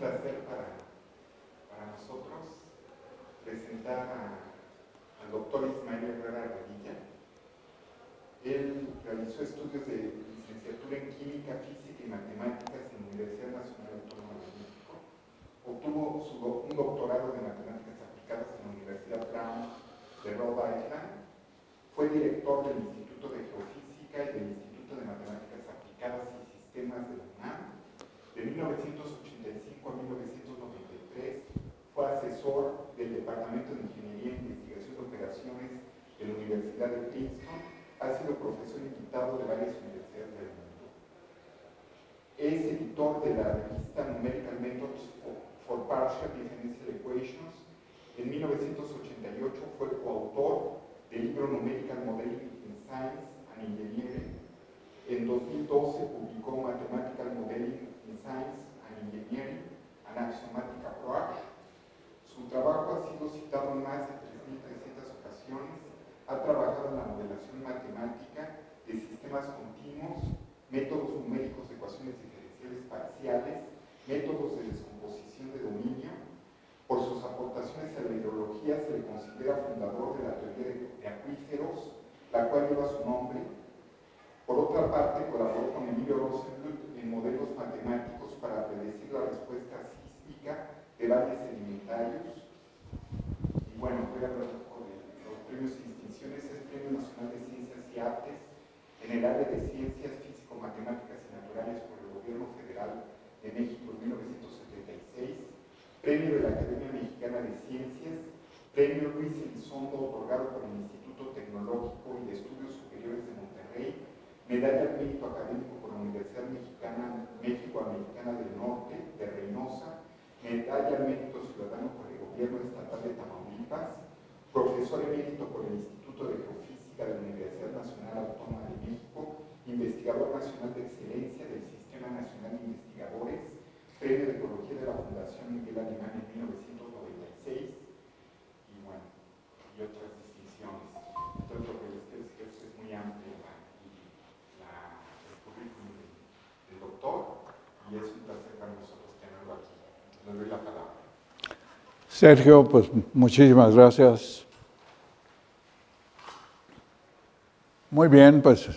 placer para nosotros presentar al doctor Ismael Herrera Revilla. Él realizó estudios de licenciatura en Química, Física y Matemáticas en la Universidad Nacional Autónoma de México. Obtuvo un doctorado de Matemáticas Aplicadas en la Universidad Brown de Rhode Island. Fue director del Instituto de Geofísica y del Instituto de Matemáticas Aplicadas y Sistemas de la UNAM. De 1985 a 1993 fue asesor del Departamento de Ingeniería e Investigación de Operaciones de la Universidad de Princeton. Ha sido profesor invitado de varias universidades del mundo. Es editor de la revista Numerical Methods for Partial Differential Equations. En 1988 fue coautor del libro Numerical Modeling in Science and Engineering. En 2012 publicó Mathematical Modeling in Science and Engineering Axiomática. Su trabajo ha sido citado en más de 3.300 ocasiones. Ha trabajado en la modelación matemática de sistemas continuos, métodos numéricos de ecuaciones diferenciales parciales, métodos de descomposición de dominio. Por sus aportaciones a la hidrología se le considera fundador de la teoría de acuíferos, la cual lleva su nombre. Por otra parte, colaboró con Emilio Rosenbluth en modelos matemáticos para predecir la respuesta sísmica de valles sedimentarios. Y bueno, voy a hablar un poco de los premios y distinciones. Es Premio Nacional de Ciencias y Artes en el área de Ciencias Físico-Matemáticas y Naturales por el Gobierno Federal de México en 1976, Premio de la Academia Mexicana de Ciencias, Premio Luis Elizondo otorgado por el Instituto Tecnológico y de Estudios Superiores de Monterrey, Medalla al Mérito Académico por la Universidad Mexicana México-Americana del Norte de Reynosa, Medalla al Mérito Ciudadano por el Gobierno Estatal de Tamaulipas, Profesor Emérito por el Instituto de Geofísica de la Universidad Nacional Autónoma de México, Investigador Nacional de Excelencia del Sistema Nacional de Investigadores, Premio de Ecología de la Fundación Miguel Alemán en 1996, y bueno, y otras distinciones. Entonces lo que les quiero decir es que es muy amplio el currículum del doctor, y es un placer para nosotros tenerlo aquí. Le doy la palabra. Sergio, pues muchísimas gracias. Muy bien, pues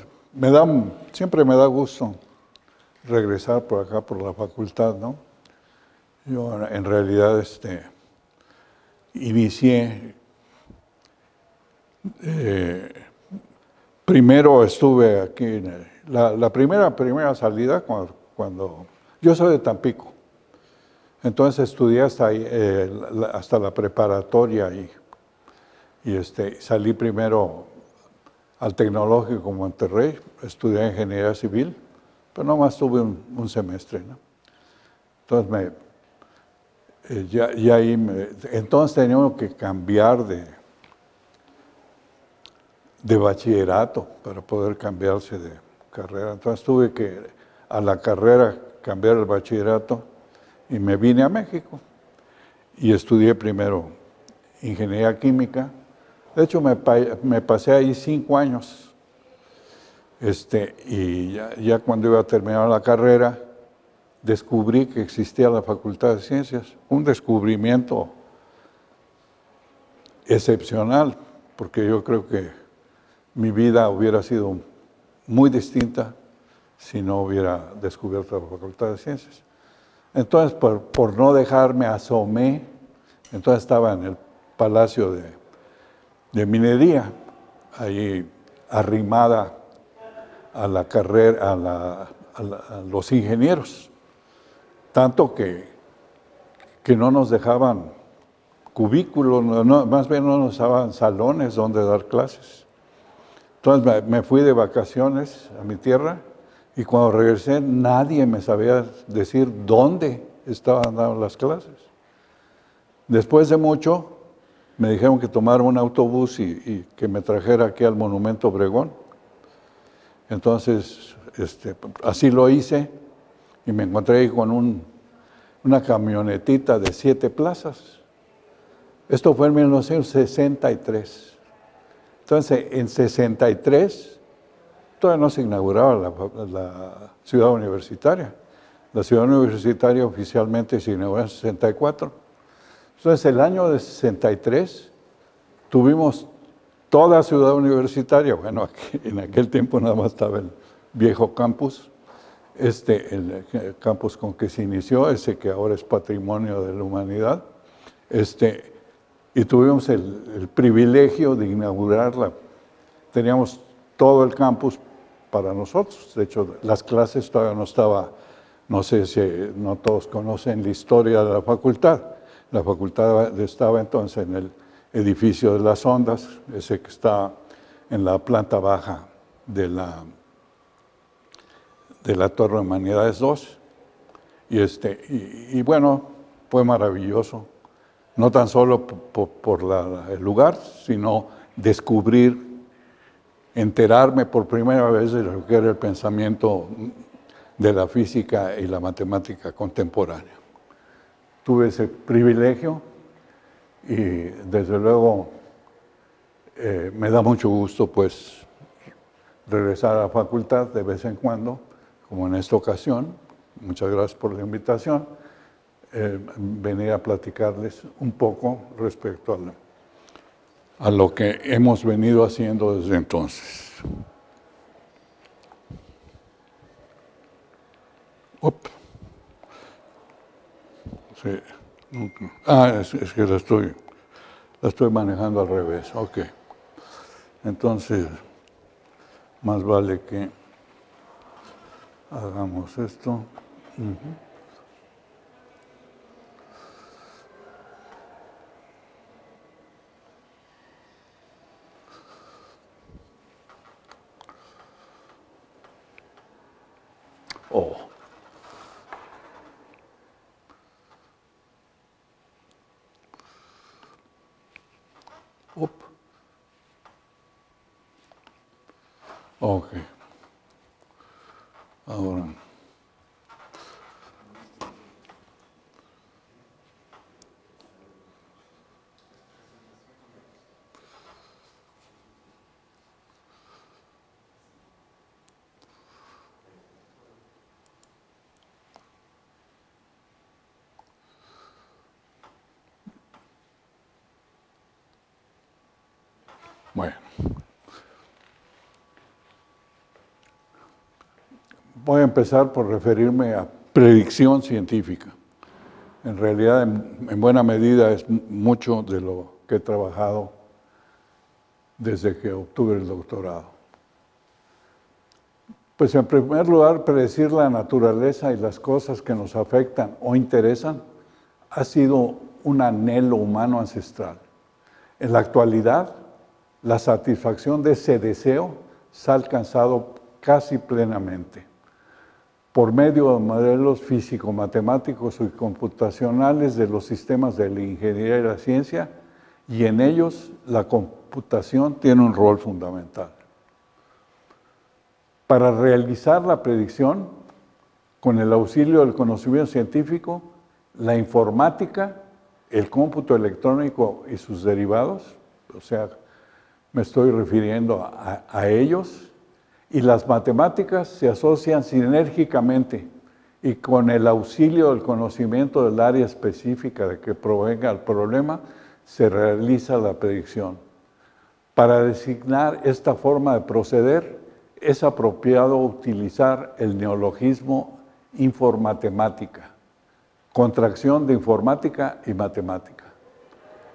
siempre me da gusto regresar por acá, por la facultad, ¿no? Yo en realidad inicié, primero estuve aquí, en la primera salida cuando yo soy de Tampico. Entonces estudié hasta ahí, hasta la preparatoria ahí. Y salí primero al Tecnológico de Monterrey, estudié Ingeniería Civil, pero nomás tuve un semestre, ¿no? Entonces, entonces teníamos que cambiar de bachillerato para poder cambiarse de carrera. Entonces tuve que a la carrera cambiar el bachillerato. Y me vine a México y estudié primero Ingeniería Química. De hecho, me pasé ahí 5 años. Y ya cuando iba a terminar la carrera, descubrí que existía la Facultad de Ciencias. Un descubrimiento excepcional, porque yo creo que mi vida hubiera sido muy distinta si no hubiera descubierto la Facultad de Ciencias. Entonces, por no dejarme, asomé. Entonces estaba en el Palacio de Minería, ahí arrimada a la carrera, a los ingenieros. Tanto que no nos dejaban cubículos, más bien no nos daban salones donde dar clases. Entonces me fui de vacaciones a mi tierra. Y cuando regresé, nadie me sabía decir dónde estaban dando las clases. Después de mucho, me dijeron que tomara un autobús y que me trajera aquí al Monumento Obregón. Entonces, así lo hice y me encontré ahí con una camionetita de 7 plazas. Esto fue en 1963. Entonces, en 63... todavía no se inauguraba la ciudad universitaria. La ciudad universitaria oficialmente se inauguró en 64. Entonces, el año de 63 tuvimos toda ciudad universitaria. Bueno, aquí, en aquel tiempo nada más estaba el viejo campus, el campus con que se inició, ese que ahora es patrimonio de la humanidad. Y tuvimos el privilegio de inaugurarla. Teníamos todo el campus para nosotros. De hecho, las clases todavía no estaba, no sé si no todos conocen la historia de la facultad. La facultad estaba entonces en el edificio de Las Ondas, ese que está en la planta baja de la Torre Humanidades 2. Y bueno, fue maravilloso. No tan solo por el lugar, sino descubrir, enterarme por primera vez de lo que era el pensamiento de la física y la matemática contemporánea. Tuve ese privilegio y desde luego me da mucho gusto pues regresar a la facultad de vez en cuando, como en esta ocasión. Muchas gracias por la invitación. Venir a platicarles un poco respecto a lo que hemos venido haciendo desde entonces. Sí. Ah, es que la estoy manejando al revés. Ok. Entonces, más vale que hagamos esto. Ok. Ahora. Bueno. Voy a empezar por referirme a predicción científica. En realidad, en buena medida, es mucho de lo que he trabajado desde que obtuve el doctorado. Pues en primer lugar, predecir la naturaleza y las cosas que nos afectan o interesan ha sido un anhelo humano ancestral. En la actualidad, la satisfacción de ese deseo se ha alcanzado casi plenamente por medio de modelos físico-matemáticos y computacionales de los sistemas de la ingeniería y la ciencia, y en ellos la computación tiene un rol fundamental. Para realizar la predicción, con el auxilio del conocimiento científico, la informática, el cómputo electrónico y sus derivados, o sea, me estoy refiriendo a ellos, y las matemáticas se asocian sinérgicamente y con el auxilio del conocimiento del área específica de que provenga el problema, se realiza la predicción. Para designar esta forma de proceder, es apropiado utilizar el neologismo informatemática, contracción de informática y matemática.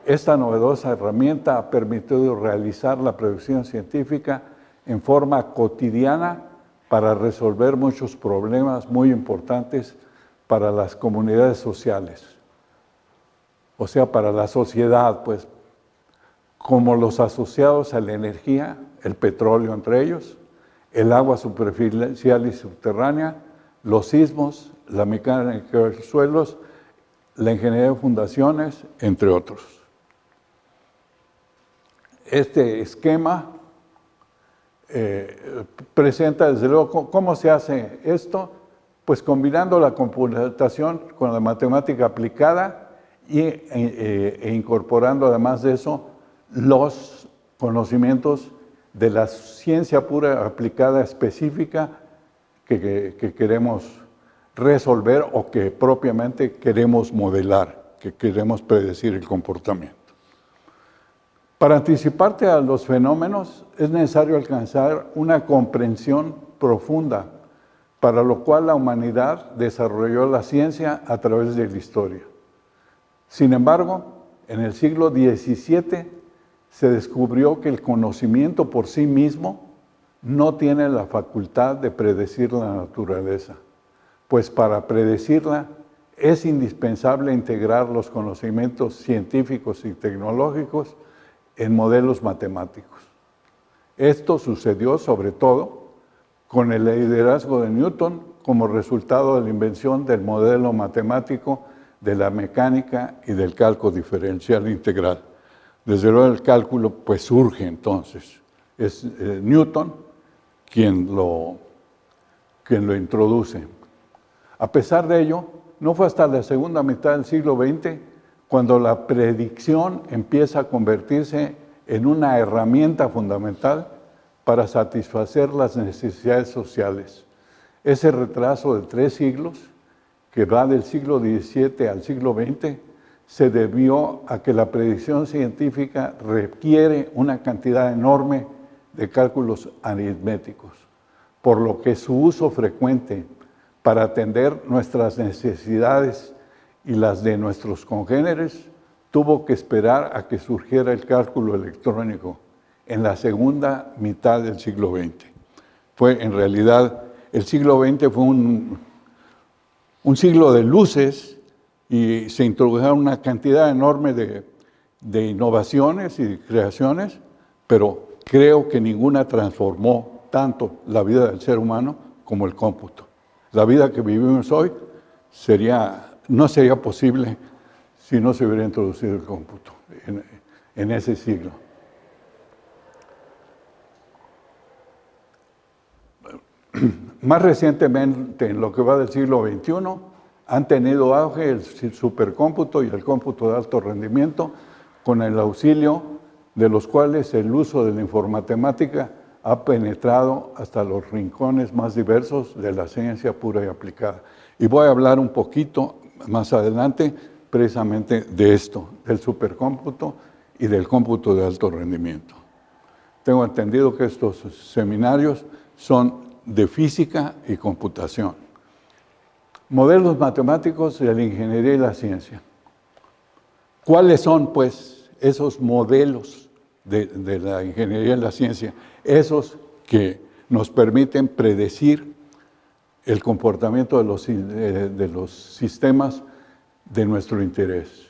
Esta novedosa herramienta ha permitido realizar la predicción científica en forma cotidiana para resolver muchos problemas muy importantes para las comunidades sociales. O sea, para la sociedad, pues, como los asociados a la energía, el petróleo entre ellos, el agua superficial y subterránea, los sismos, la mecánica de los suelos, la ingeniería de fundaciones, entre otros. Este esquema presenta desde luego cómo se hace esto, pues combinando la computación con la matemática aplicada e incorporando además de eso los conocimientos de la ciencia pura aplicada específica que queremos resolver o que propiamente queremos modelar, que queremos predecir el comportamiento. Para anticiparte a los fenómenos es necesario alcanzar una comprensión profunda, para lo cual la humanidad desarrolló la ciencia a través de la historia. Sin embargo, en el siglo XVII se descubrió que el conocimiento por sí mismo no tiene la facultad de predecir la naturaleza, pues para predecirla es indispensable integrar los conocimientos científicos y tecnológicos en modelos matemáticos. Esto sucedió sobre todo con el liderazgo de Newton como resultado de la invención del modelo matemático de la mecánica y del cálculo diferencial integral. Desde luego el cálculo pues surge entonces. Es Newton quien lo introduce. A pesar de ello, no fue hasta la segunda mitad del siglo XX cuando la predicción empieza a convertirse en una herramienta fundamental para satisfacer las necesidades sociales. Ese retraso de 3 siglos, que va del siglo XVII al siglo XX, se debió a que la predicción científica requiere una cantidad enorme de cálculos aritméticos, por lo que su uso frecuente para atender nuestras necesidades y las de nuestros congéneres tuvo que esperar a que surgiera el cálculo electrónico en la segunda mitad del siglo XX. Fue en realidad, el siglo XX fue un siglo de luces y se introdujeron una cantidad enorme de innovaciones y creaciones, pero creo que ninguna transformó tanto la vida del ser humano como el cómputo. La vida que vivimos hoy no sería posible si no se hubiera introducido el cómputo en ese siglo. Más recientemente, en lo que va del siglo XXI, han tenido auge el supercómputo y el cómputo de alto rendimiento, con el auxilio de los cuales el uso de la informática ha penetrado hasta los rincones más diversos de la ciencia pura y aplicada. Y voy a hablar un poquito más adelante precisamente de esto, del supercómputo y del cómputo de alto rendimiento. Tengo entendido que estos seminarios son de física y computación. Modelos matemáticos de la ingeniería y la ciencia. ¿Cuáles son, pues, esos modelos de la ingeniería y la ciencia? Esos que nos permiten predecir el comportamiento de los sistemas de nuestro interés.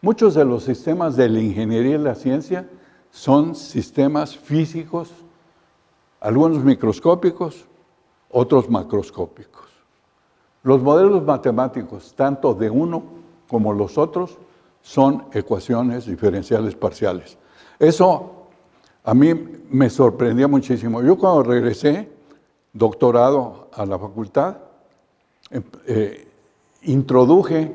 Muchos de los sistemas de la ingeniería y la ciencia son sistemas físicos, algunos microscópicos, otros macroscópicos. Los modelos matemáticos, tanto de uno como los otros, son ecuaciones diferenciales parciales. Eso a mí me sorprendía muchísimo. Yo cuando regresé, doctorado a la facultad, introduje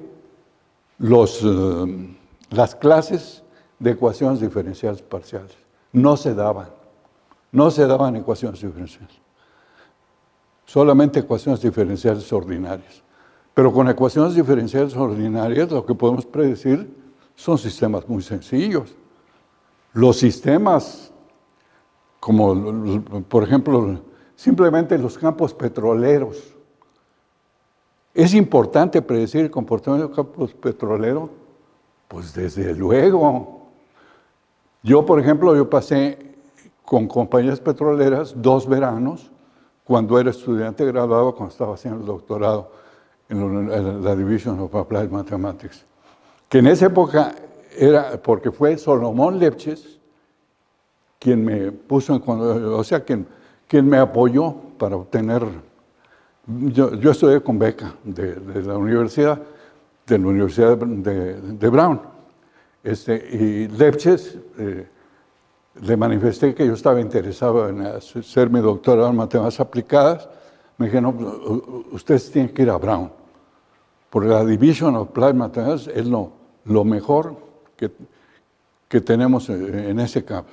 las clases de ecuaciones diferenciales parciales. No se daban ecuaciones diferenciales, solamente ecuaciones diferenciales ordinarias. Pero con ecuaciones diferenciales ordinarias lo que podemos predecir son sistemas muy sencillos. Los sistemas, como por ejemplo, simplemente los campos petroleros. ¿Es importante predecir el comportamiento del campo petrolero? Pues desde luego. Yo, por ejemplo, pasé con compañías petroleras 2 veranos cuando era estudiante graduado, cuando estaba haciendo el doctorado en la Division of Applied Mathematics. Que en esa época era, porque fue Solomon Lefschetz quien me puso en, o sea, quien me apoyó para obtener. Yo estudié con beca de la Universidad de Brown. Y Lefschetz, le manifesté que yo estaba interesado en hacer mi doctorado en matemáticas aplicadas. Me dijeron, no, ustedes tienen que ir a Brown. Por la Division of Applied Mathematics es lo mejor que tenemos en ese campo.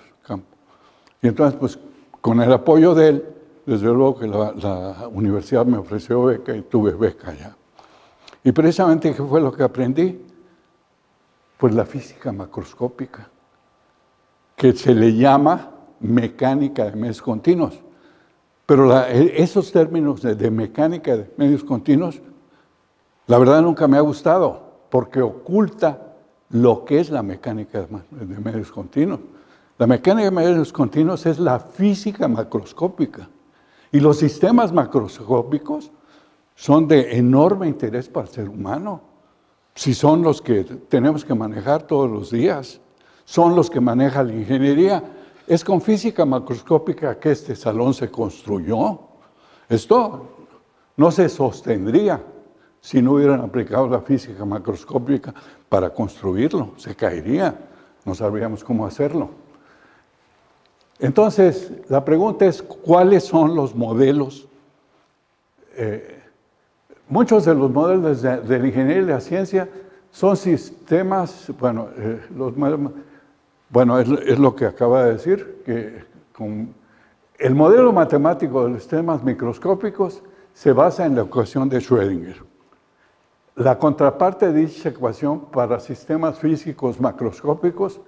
Y entonces, pues, con el apoyo de él, desde luego que la universidad me ofreció beca y tuve beca allá. Y precisamente, ¿qué fue lo que aprendí? Pues la física macroscópica, que se le llama mecánica de medios continuos. Pero esos términos de mecánica de medios continuos, la verdad nunca me ha gustado, porque oculta lo que es la mecánica de medios continuos. La mecánica de medios continuos es la física macroscópica. Y los sistemas macroscópicos son de enorme interés para el ser humano. Si son los que tenemos que manejar todos los días, son los que maneja la ingeniería. Es con física macroscópica que este salón se construyó. Esto no se sostendría si no hubieran aplicado la física macroscópica para construirlo. Se caería, no sabríamos cómo hacerlo. Entonces, la pregunta es, ¿cuáles son los modelos? Muchos de los modelos de la ingeniería y de la ciencia son sistemas, bueno, es lo que acaba de decir, que el modelo matemático de los sistemas microscópicos se basa en la ecuación de Schrödinger. La contraparte de dicha ecuación para sistemas físicos macroscópicos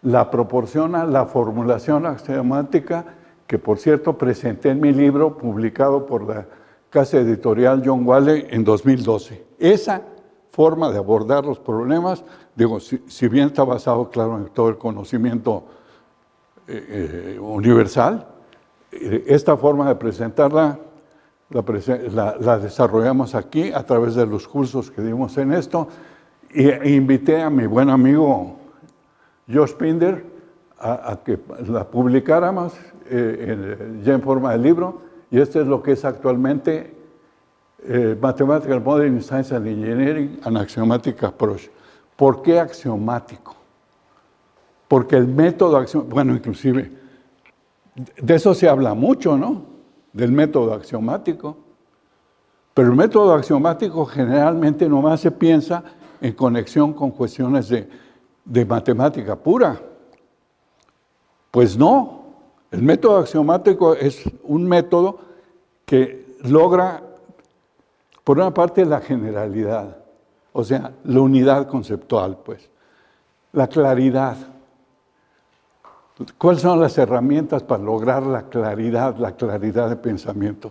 la proporciona la formulación axiomática, que por cierto presenté en mi libro publicado por la Casa Editorial John Walley en 2012. Esa forma de abordar los problemas, digo, si bien está basado, claro, en todo el conocimiento universal, esta forma de presentarla la desarrollamos aquí a través de los cursos que dimos en esto, e invité a mi buen amigo Josh Pinder a que la publicáramos ya en forma de libro. Y esto es lo que es actualmente Mathematical Modeling in Science and Engineering and Axiomatic Approach. ¿Por qué axiomático? Porque el método axiomático, bueno, inclusive, de eso se habla mucho, ¿no? Del método axiomático. Pero el método axiomático generalmente nomás se piensa en conexión con cuestiones de matemática pura. Pues no. El método axiomático es un método que logra, por una parte, la generalidad, o sea, la unidad conceptual, pues, la claridad. ¿Cuáles son las herramientas para lograr la claridad de pensamiento?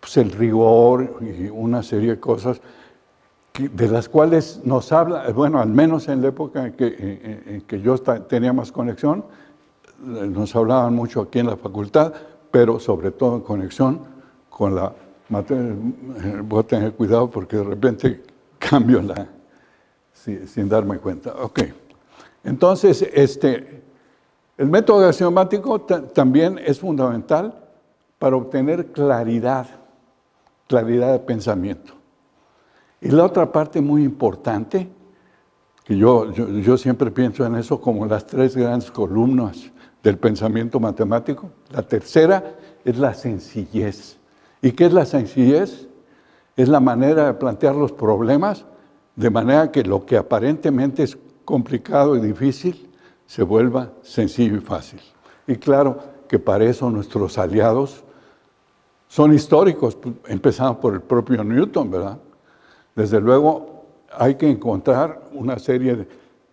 Pues el rigor y una serie de cosas de las cuales nos habla, bueno, al menos en la época en que yo tenía más conexión, nos hablaban mucho aquí en la facultad, pero sobre todo en conexión con la materia. Voy a tener cuidado porque de repente cambio sin darme cuenta. Ok. Entonces, el método axiomático también es fundamental para obtener claridad de pensamiento. Y la otra parte muy importante, que yo siempre pienso en eso como las tres grandes columnas del pensamiento matemático. La tercera es la sencillez. ¿Y qué es la sencillez? Es la manera de plantear los problemas de manera que lo que aparentemente es complicado y difícil se vuelva sencillo y fácil. Y claro que para eso nuestros aliados son históricos, empezando por el propio Newton, ¿verdad? Desde luego hay que encontrar una serie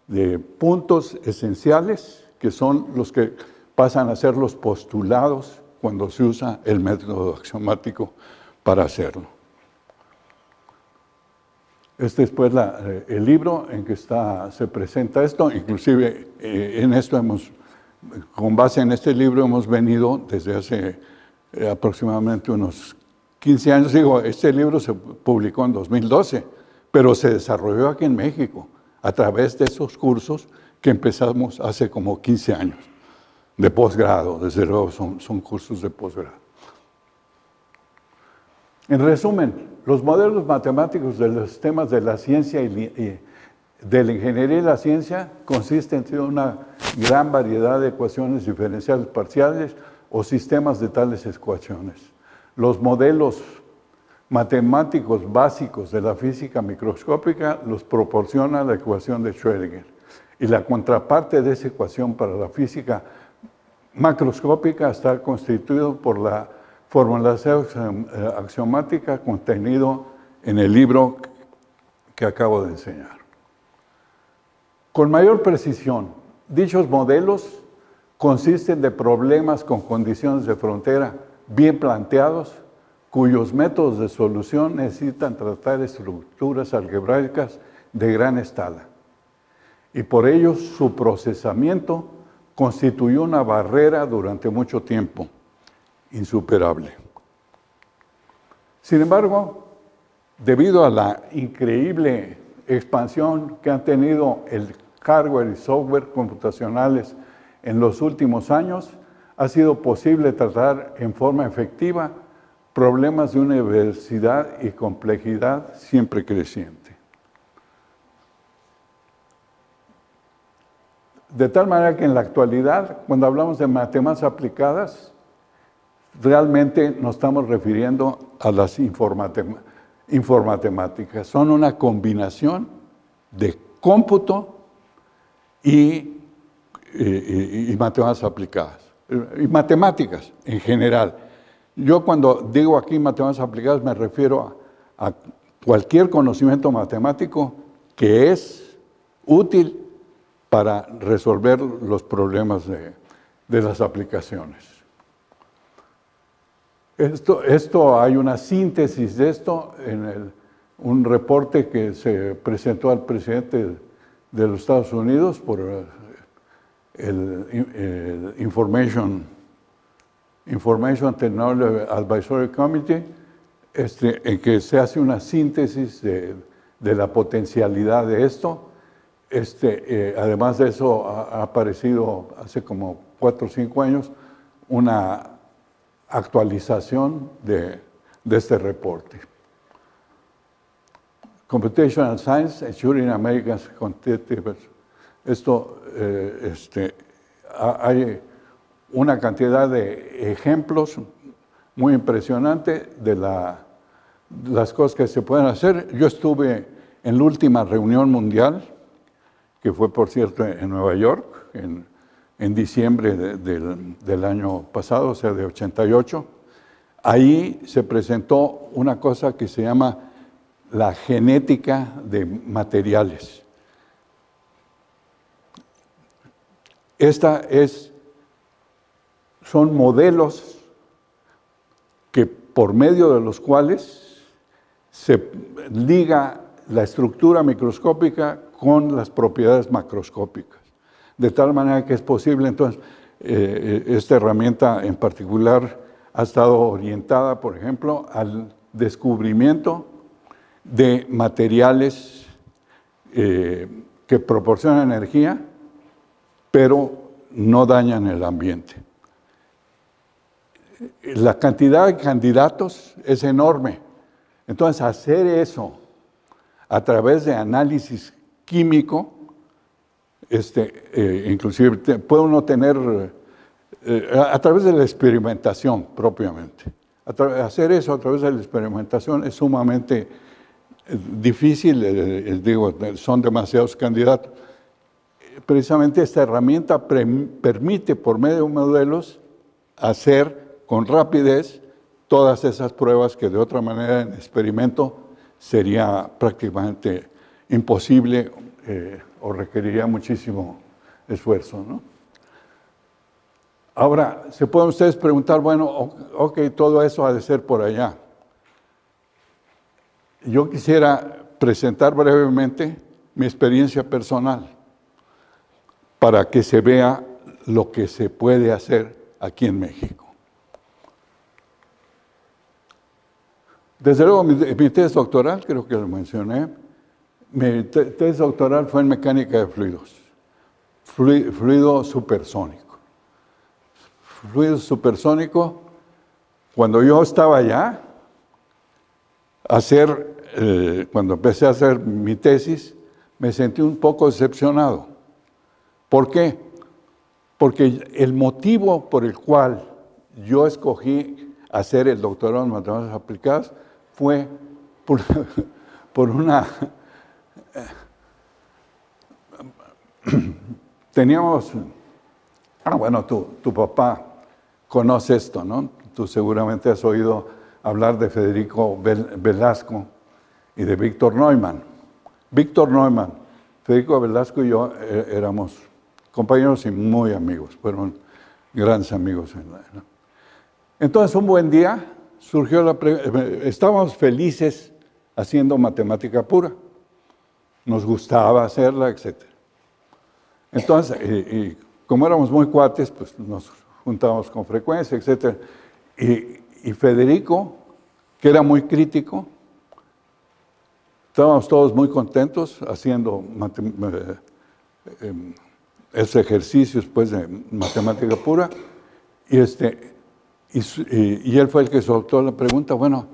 de puntos esenciales que son los que pasan a ser los postulados cuando se usa el método axiomático para hacerlo. Este es pues el libro en que se presenta esto. Inclusive en esto con base en este libro hemos venido desde hace aproximadamente unos 15 años. Digo, este libro se publicó en 2012, pero se desarrolló aquí en México a través de esos cursos que empezamos hace como 15 años, de posgrado. Desde luego son cursos de posgrado. En resumen, los modelos matemáticos de los sistemas de la ciencia y de la ingeniería y la ciencia consisten en una gran variedad de ecuaciones diferenciales parciales o sistemas de tales ecuaciones. Los modelos matemáticos básicos de la física microscópica los proporciona la ecuación de Schrödinger. Y la contraparte de esa ecuación para la física macroscópica está constituida por la formulación axiomática contenido en el libro que acabo de enseñar. Con mayor precisión, dichos modelos consisten de problemas con condiciones de frontera bien planteados, cuyos métodos de solución necesitan tratar estructuras algebraicas de gran escala. Y por ello, su procesamiento constituyó una barrera durante mucho tiempo, insuperable. Sin embargo, debido a la increíble expansión que han tenido el hardware y software computacionales en los últimos años, ha sido posible tratar en forma efectiva problemas de universidad y complejidad siempre creciente. De tal manera que en la actualidad, cuando hablamos de matemáticas aplicadas, realmente nos estamos refiriendo a las informatemáticas. Son una combinación de cómputo y matemáticas aplicadas, y matemáticas en general. Yo cuando digo aquí matemáticas aplicadas me refiero a cualquier conocimiento matemático que es útil para resolver los problemas de las aplicaciones. Esto hay una síntesis de esto en un reporte que se presentó al presidente de los Estados Unidos por el Information Technology Advisory Committee, en que se hace una síntesis de la potencialidad de esto. Además de eso, ha aparecido hace como 4 o 5 años una actualización de este reporte. Computational Science Ensuring America's Competitiveness. Hay una cantidad de ejemplos muy impresionantes de las cosas que se pueden hacer. Yo estuve en la última reunión mundial, que fue, por cierto, en Nueva York, en diciembre del año pasado, o sea, de 88. Ahí se presentó una cosa que se llama la genética de materiales. Son modelos que por medio de los cuales se liga la estructura microscópica con las propiedades macroscópicas. De tal manera que es posible, entonces, esta herramienta en particular ha estado orientada, por ejemplo, al descubrimiento de materiales que proporcionan energía, pero no dañan el ambiente. La cantidad de candidatos es enorme. Entonces, hacer eso a través de análisis químico, inclusive puede uno tener, a través de la experimentación propiamente. Hacer eso a través de la experimentación es sumamente difícil, son demasiados candidatos. Precisamente esta herramienta permite por medio de modelos hacer con rapidez todas esas pruebas que de otra manera en experimento sería prácticamente imposible o requeriría muchísimo esfuerzo, ¿no? Ahora, se pueden ustedes preguntar, bueno, ok, todo eso ha de ser por allá. Yo quisiera presentar brevemente mi experiencia personal para que se vea lo que se puede hacer aquí en México. Desde luego, mi tesis doctoral, creo que lo mencioné, mi tesis doctoral fue en mecánica de fluidos, fluido supersónico. Fluido supersónico, cuando yo estaba allá, cuando empecé a hacer mi tesis, me sentí un poco decepcionado. ¿Por qué? Porque el motivo por el cual yo escogí hacer el doctorado en matemáticas aplicadas fue por una... Teníamos, tu papá conoce esto, ¿no? Tú seguramente has oído hablar de Federico Velasco y de Víctor Neumann. Víctor Neumann, Federico Velasco y yo éramos compañeros y muy amigos, fueron grandes amigos. Entonces, un buen día surgió la pregunta, estábamos felices haciendo matemática pura, nos gustaba hacerla, etc. Entonces, y como éramos muy cuates, pues nos juntábamos con frecuencia, etc. Y Federico, que era muy crítico, estábamos todos muy contentos haciendo esos ejercicios, pues, de matemática pura. Y él fue el que soltó la pregunta, bueno,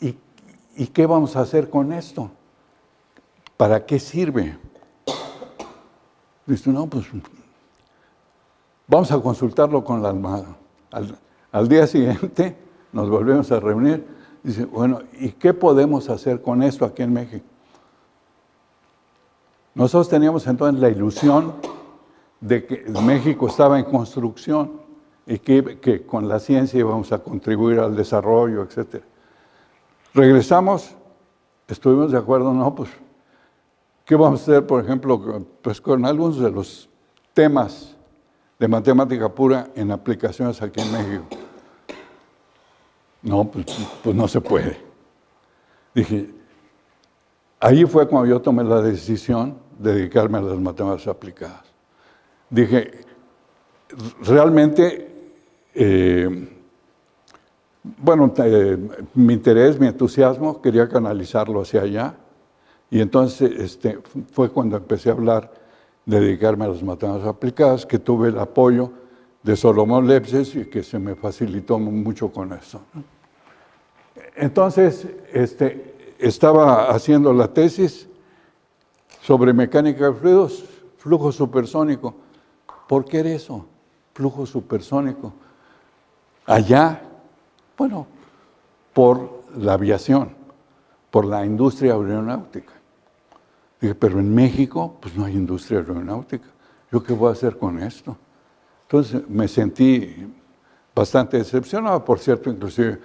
¿y qué vamos a hacer con esto? ¿Para qué sirve? Dice, no, pues, vamos a consultarlo con la Almada. Al día siguiente nos volvemos a reunir. Dice, bueno, ¿y qué podemos hacer con esto aquí en México? Nosotros teníamos entonces la ilusión de que México estaba en construcción y que con la ciencia íbamos a contribuir al desarrollo, etc. Regresamos, estuvimos de acuerdo, no, pues, ¿qué vamos a hacer, por ejemplo, pues, con algunos de los temas de matemática pura en aplicaciones aquí en México? No, pues no se puede. Dije, ahí fue cuando yo tomé la decisión de dedicarme a las matemáticas aplicadas. Dije, realmente, mi interés, mi entusiasmo, quería canalizarlo hacia allá. Y entonces fue cuando empecé a hablar de dedicarme a las matemáticas aplicadas, que tuve el apoyo de Solomon Lefschetz y que se me facilitó mucho con eso. Entonces, estaba haciendo la tesis sobre mecánica de fluidos, flujo supersónico. ¿Por qué era eso? Flujo supersónico. Allá, bueno, por la aviación, por la industria aeronáutica. Dije, pero en México, pues no hay industria aeronáutica. ¿Yo qué voy a hacer con esto? Entonces me sentí bastante decepcionado. Por cierto, inclusive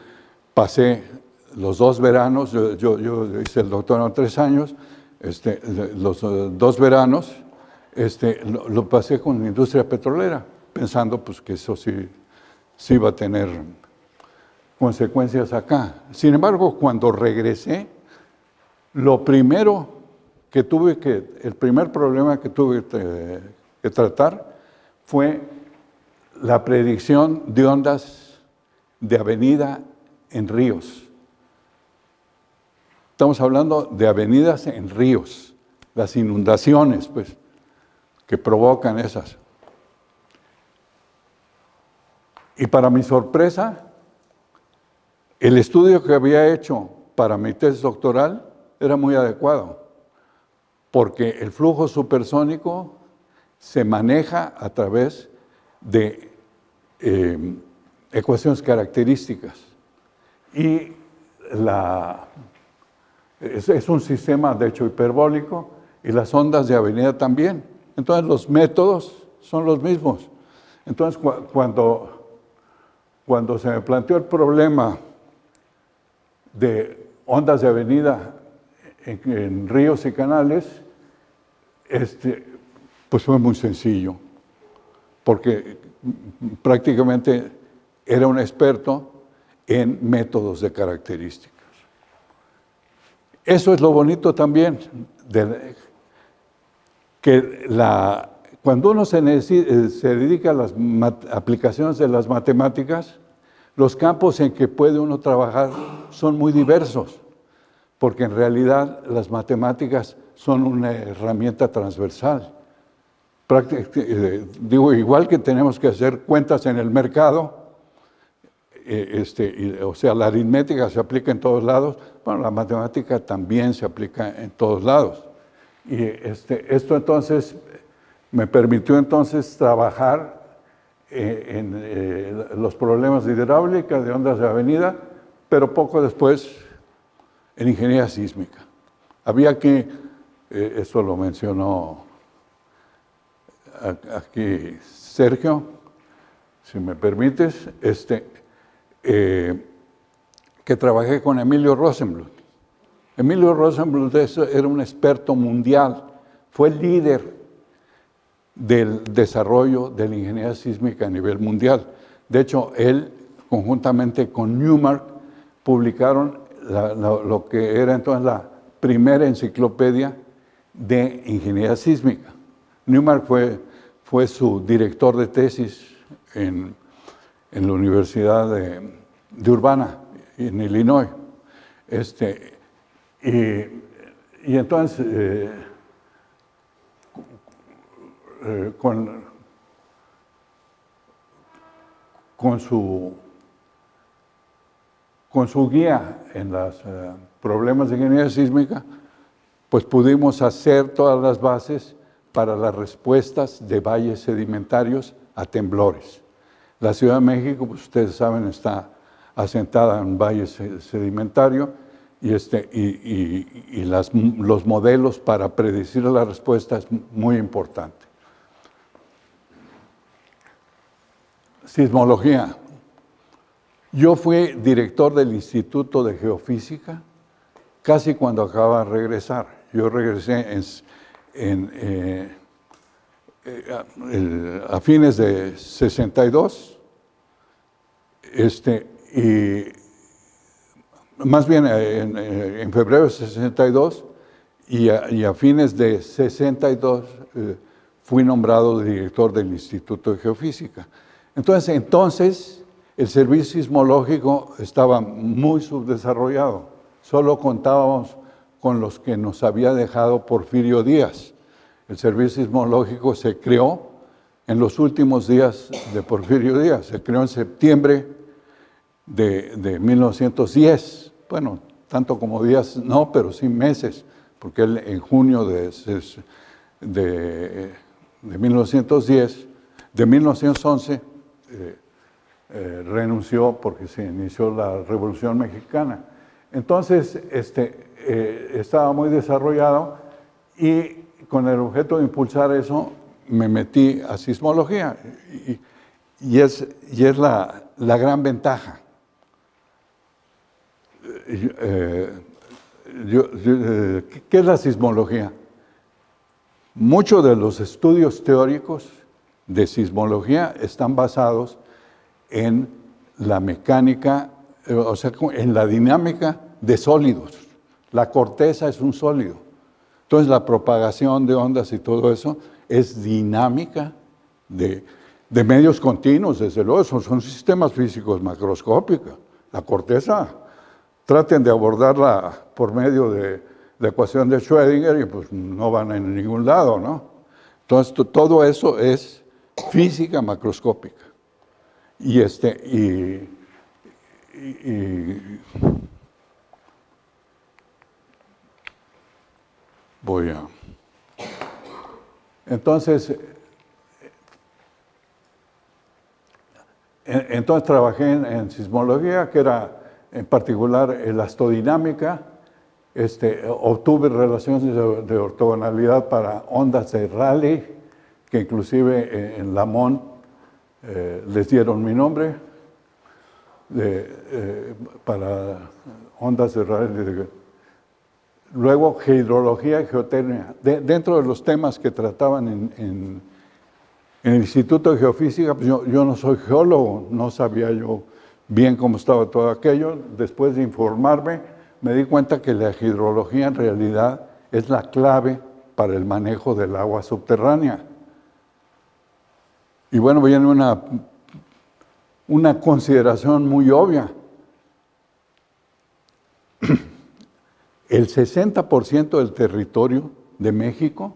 pasé los dos veranos, yo hice el doctorado en 3 años, los 2 veranos, lo pasé con la industria petrolera, pensando pues que eso sí iba a tener consecuencias acá. Sin embargo, cuando regresé, el primer problema que tuve que tratar fue la predicción de ondas de avenida en ríos. Estamos hablando de avenidas en ríos, las inundaciones, pues, que provocan esas. Y para mi sorpresa, el estudio que había hecho para mi tesis doctoral era muy adecuado, porque el flujo supersónico se maneja a través de ecuaciones características. Y es un sistema, de hecho, hiperbólico, y las ondas de avenida también. Entonces, los métodos son los mismos. Entonces, cuando se me planteó el problema de ondas de avenida en ríos y canales, pues fue muy sencillo, porque prácticamente era un experto en métodos de características. Eso es lo bonito también, cuando uno se dedica a las aplicaciones de las matemáticas, los campos en que puede uno trabajar son muy diversos, porque en realidad las matemáticas son una herramienta transversal. Digo, igual que tenemos que hacer cuentas en el mercado, o sea, la aritmética se aplica en todos lados, bueno, la matemática también se aplica en todos lados. Y esto entonces me permitió entonces trabajar en los problemas de hidráulica, de ondas de avenida, pero poco después en ingeniería sísmica. Había que, esto lo mencionó aquí Sergio, si me permites, que trabajé con Emilio Rosenbluth. Emilio Rosenbluth era un experto mundial, fue el líder del desarrollo de la ingeniería sísmica a nivel mundial. De hecho, él, conjuntamente con Newmark, publicaron lo que era entonces la primera enciclopedia de ingeniería sísmica. Newmark fue su director de tesis en la Universidad de Urbana, en Illinois. Y entonces, con su guía en los problemas de ingeniería sísmica, pues pudimos hacer todas las bases para las respuestas de valles sedimentarios a temblores. La Ciudad de México, pues ustedes saben, está asentada en un valle sedimentario y los modelos para predecir la respuesta es muy importante. Sismología. Yo fui director del Instituto de Geofísica casi cuando acababa de regresar. Yo regresé a fines de 62, en febrero de 62, y a fines de 62 fui nombrado director del Instituto de Geofísica. Entonces el servicio sismológico estaba muy subdesarrollado. Solo contábamos con los que nos había dejado Porfirio Díaz. El servicio sismológico se creó en los últimos días de Porfirio Díaz. Se creó en septiembre de 1910. Bueno, tanto como días no, pero sí meses, porque él en junio de 1910, de 1911, renunció porque se inició la Revolución Mexicana. Entonces, estaba muy desarrollado y con el objeto de impulsar eso, me metí a sismología y es la gran ventaja. ¿Qué es la sismología? Muchos de los estudios teóricos de sismología están basados en la mecánica, o sea, en la dinámica de sólidos. La corteza es un sólido. Entonces, la propagación de ondas y todo eso es dinámica de medios continuos, desde luego, son sistemas físicos macroscópicos. La corteza, traten de abordarla por medio de la ecuación de Schrödinger y pues no van en ningún lado, ¿no? Entonces, todo eso es física macroscópica. Entonces trabajé en sismología, que era en particular elastodinámica. Obtuve relaciones de ortogonalidad para ondas de Rayleigh, que inclusive en Lamont les dieron mi nombre, para ondas de Rayleigh. Luego, hidrología y geotermia. Dentro de los temas que trataban en el Instituto de Geofísica, pues yo no soy geólogo, no sabía yo bien cómo estaba todo aquello. Después de informarme, me di cuenta que la hidrología en realidad es la clave para el manejo del agua subterránea. Y bueno, viene una consideración muy obvia. El 60% del territorio de México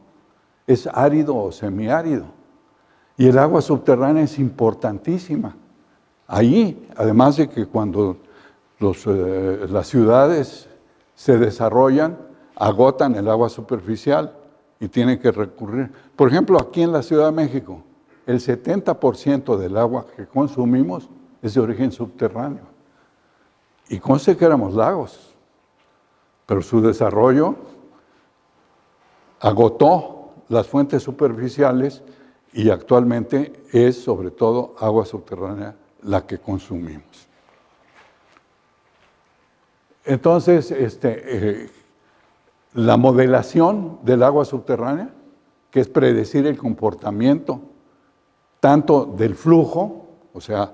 es árido o semiárido. Y el agua subterránea es importantísima. Ahí, además de que cuando las ciudades se desarrollan, agotan el agua superficial y tienen que recurrir. Por ejemplo, aquí en la Ciudad de México, el 70% del agua que consumimos es de origen subterráneo. Y conste que éramos lagos. Pero su desarrollo agotó las fuentes superficiales y actualmente es sobre todo agua subterránea la que consumimos. Entonces, la modelación del agua subterránea, que es predecir el comportamiento tanto del flujo, o sea,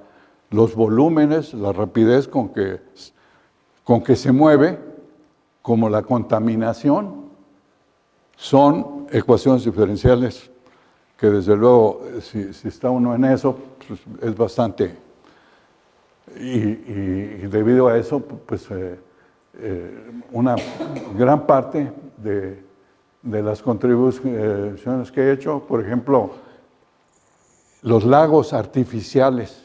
los volúmenes, la rapidez con que se mueve, como la contaminación, son ecuaciones diferenciales que desde luego, si está uno en eso, pues es bastante. Y debido a eso, pues una gran parte de las contribuciones que he hecho, por ejemplo, los lagos artificiales.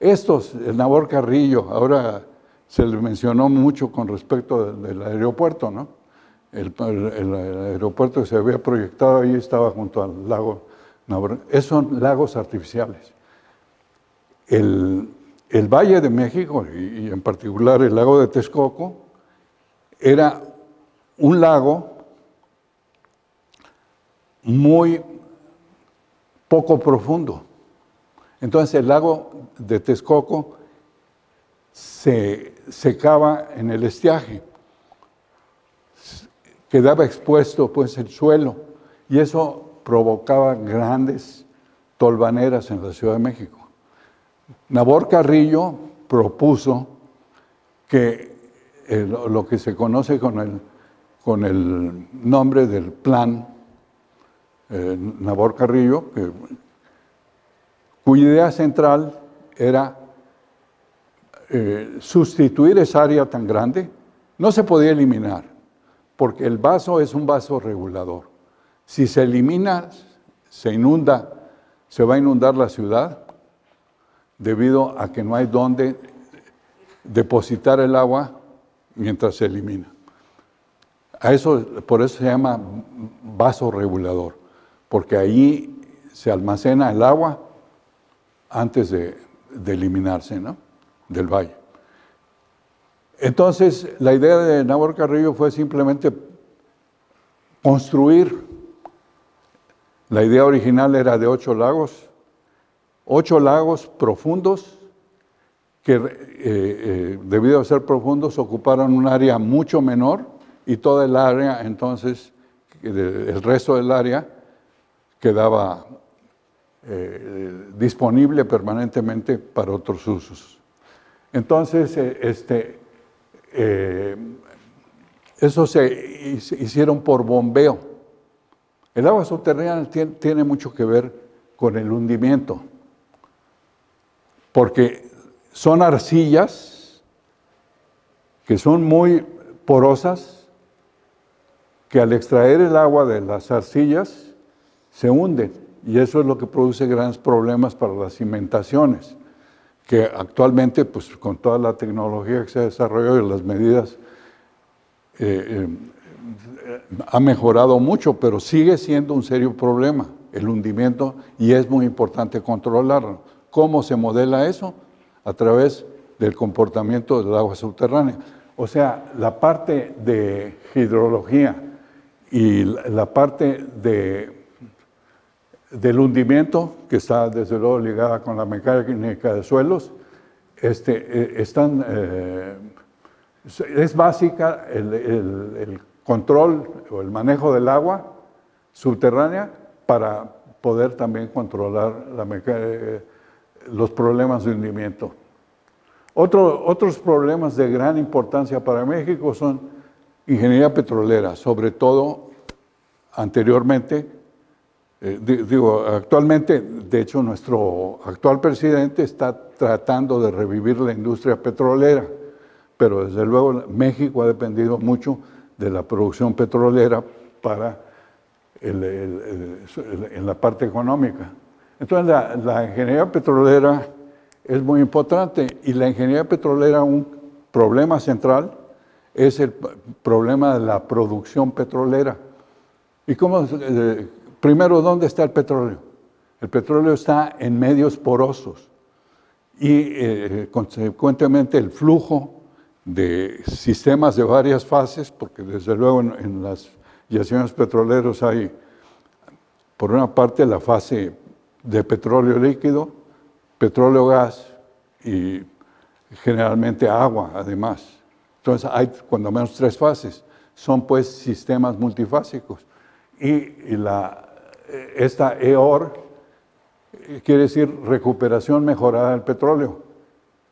Estos, el Nabor Carrillo, ahora se le mencionó mucho con respecto del aeropuerto, ¿no? El aeropuerto que se había proyectado ahí estaba junto al lago Nabor. Esos son lagos artificiales. El Valle de México, y en particular el lago de Texcoco, era un lago muy poco profundo. Entonces el lago de Texcoco se secaba en el estiaje, quedaba expuesto pues el suelo, y eso provocaba grandes tolvaneras en la Ciudad de México. Nabor Carrillo propuso que lo que se conoce con el nombre del plan Nabor Carrillo, cuya idea central era sustituir esa área tan grande. No se podía eliminar, porque el vaso es un vaso regulador. Si se elimina, se inunda, se va a inundar la ciudad, debido a que no hay dónde depositar el agua mientras se elimina. Por eso se llama vaso regulador, porque ahí se almacena el agua antes de eliminarse, ¿no?, del valle. Entonces, la idea de Nabor Carrillo fue simplemente construir. La idea original era de 8 lagos profundos que debido a ser profundos ocuparon un área mucho menor, y toda el área, entonces, el resto del área quedaba disponible permanentemente para otros usos. Entonces, eso se hicieron por bombeo. El agua subterránea tiene mucho que ver con el hundimiento, porque son arcillas que son muy porosas, que al extraer el agua de las arcillas se hunden, y eso es lo que produce grandes problemas para las cimentaciones, que actualmente, pues, con toda la tecnología que se ha desarrollado y las medidas, ha mejorado mucho, pero sigue siendo un serio problema el hundimiento, y es muy importante controlarlo. ¿Cómo se modela eso? A través del comportamiento del agua subterránea. O sea, la parte de hidrología y la parte del hundimiento, que está desde luego ligada con la mecánica de suelos, es básica el control o el manejo del agua subterránea para poder también controlar la mecánica, los problemas de hundimiento. Otros problemas de gran importancia para México son ingeniería petrolera, sobre todo anteriormente, actualmente. De hecho, nuestro actual presidente está tratando de revivir la industria petrolera, pero desde luego México ha dependido mucho de la producción petrolera para en la parte económica. Entonces, la ingeniería petrolera es muy importante, y la ingeniería petrolera, un problema central es el problema de la producción petrolera. ¿Y cómo? Primero, ¿dónde está el petróleo? El petróleo está en medios porosos, y consecuentemente el flujo de sistemas de varias fases, porque desde luego en las yacimientos petroleros hay, por una parte, la fase de petróleo líquido, petróleo gas y generalmente agua, además. Entonces hay cuando menos tres fases. Son pues sistemas multifásicos. Y esta EOR quiere decir recuperación mejorada del petróleo.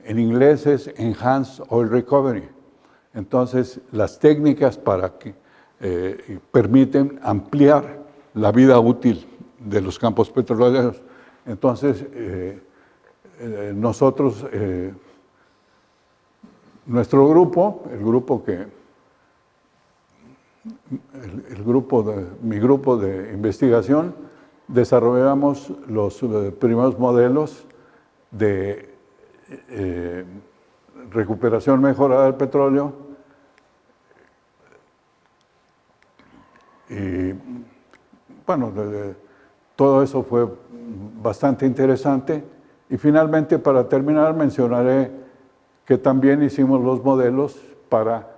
En inglés es Enhanced Oil Recovery. Entonces, las técnicas para que permiten ampliar la vida útil de los campos petroleros. Entonces, nosotros, nuestro grupo, mi grupo de investigación, desarrollamos los primeros modelos de recuperación mejorada del petróleo y, bueno, todo eso fue bastante interesante. Y finalmente, para terminar, mencionaré que también hicimos los modelos para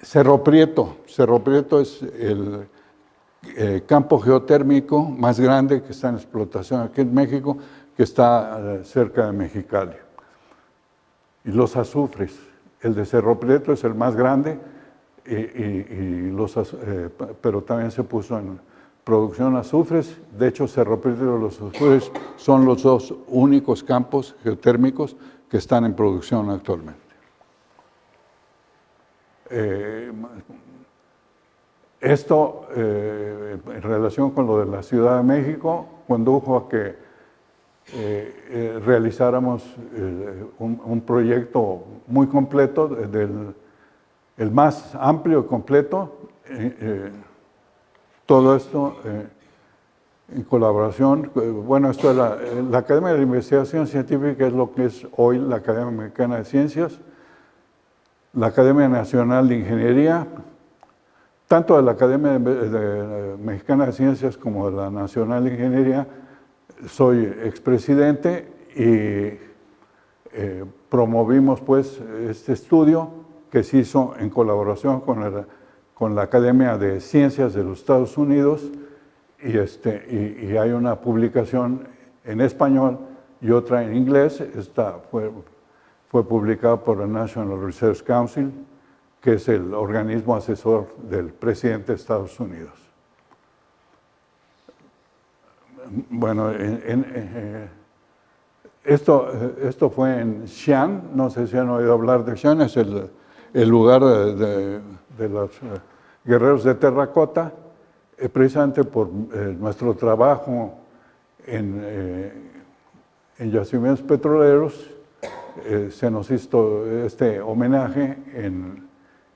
Cerro Prieto. Cerro Prieto es el campo geotérmico más grande que está en explotación aquí en México, que está cerca de Mexicali. Y Los Azufres, el de Cerro Prieto es el más grande, pero también se puso en producción azufres. De hecho, Cerro Prieto y Los Azufres son los dos únicos campos geotérmicos que están en producción actualmente. Esto, en relación con lo de la Ciudad de México, condujo a que realizáramos un proyecto muy completo, el más amplio y completo, todo esto en colaboración. Bueno, esto es la Academia de Investigación Científica, es lo que es hoy la Academia Mexicana de Ciencias, la Academia Nacional de Ingeniería, tanto de la Academia Mexicana de Ciencias como de la Nacional de Ingeniería. Soy expresidente y promovimos pues este estudio que se hizo en colaboración con la Academia de Ciencias de los Estados Unidos y hay una publicación en español y otra en inglés. Esta fue publicada por el National Research Council, que es el organismo asesor del presidente de Estados Unidos. Bueno, esto fue en Xi'an. No sé si han oído hablar de Xi'an. Es el lugar de los guerreros de terracota, precisamente por nuestro trabajo en yacimientos petroleros. Se nos hizo este homenaje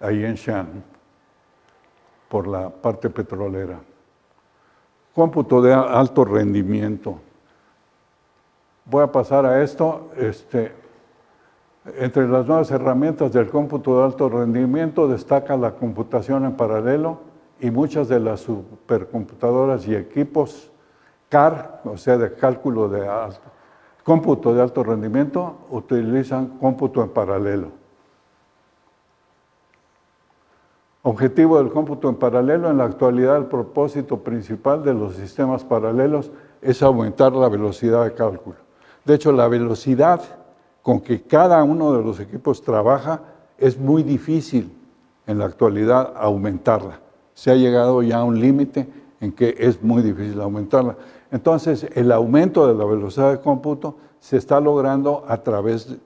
ahí en Xi'an, por la parte petrolera. Cómputo de alto rendimiento. Voy a pasar a esto. Entre las nuevas herramientas del cómputo de alto rendimiento destaca la computación en paralelo y muchas de las supercomputadoras y equipos CAR, o sea, de cálculo de cómputo de alto rendimiento, utilizan cómputo en paralelo. Objetivo del cómputo en paralelo: en la actualidad el propósito principal de los sistemas paralelos es aumentar la velocidad de cálculo. De hecho, la velocidad con que cada uno de los equipos trabaja es muy difícil en la actualidad aumentarla. Se ha llegado ya a un límite en que es muy difícil aumentarla. Entonces, el aumento de la velocidad de cómputo se está logrando a través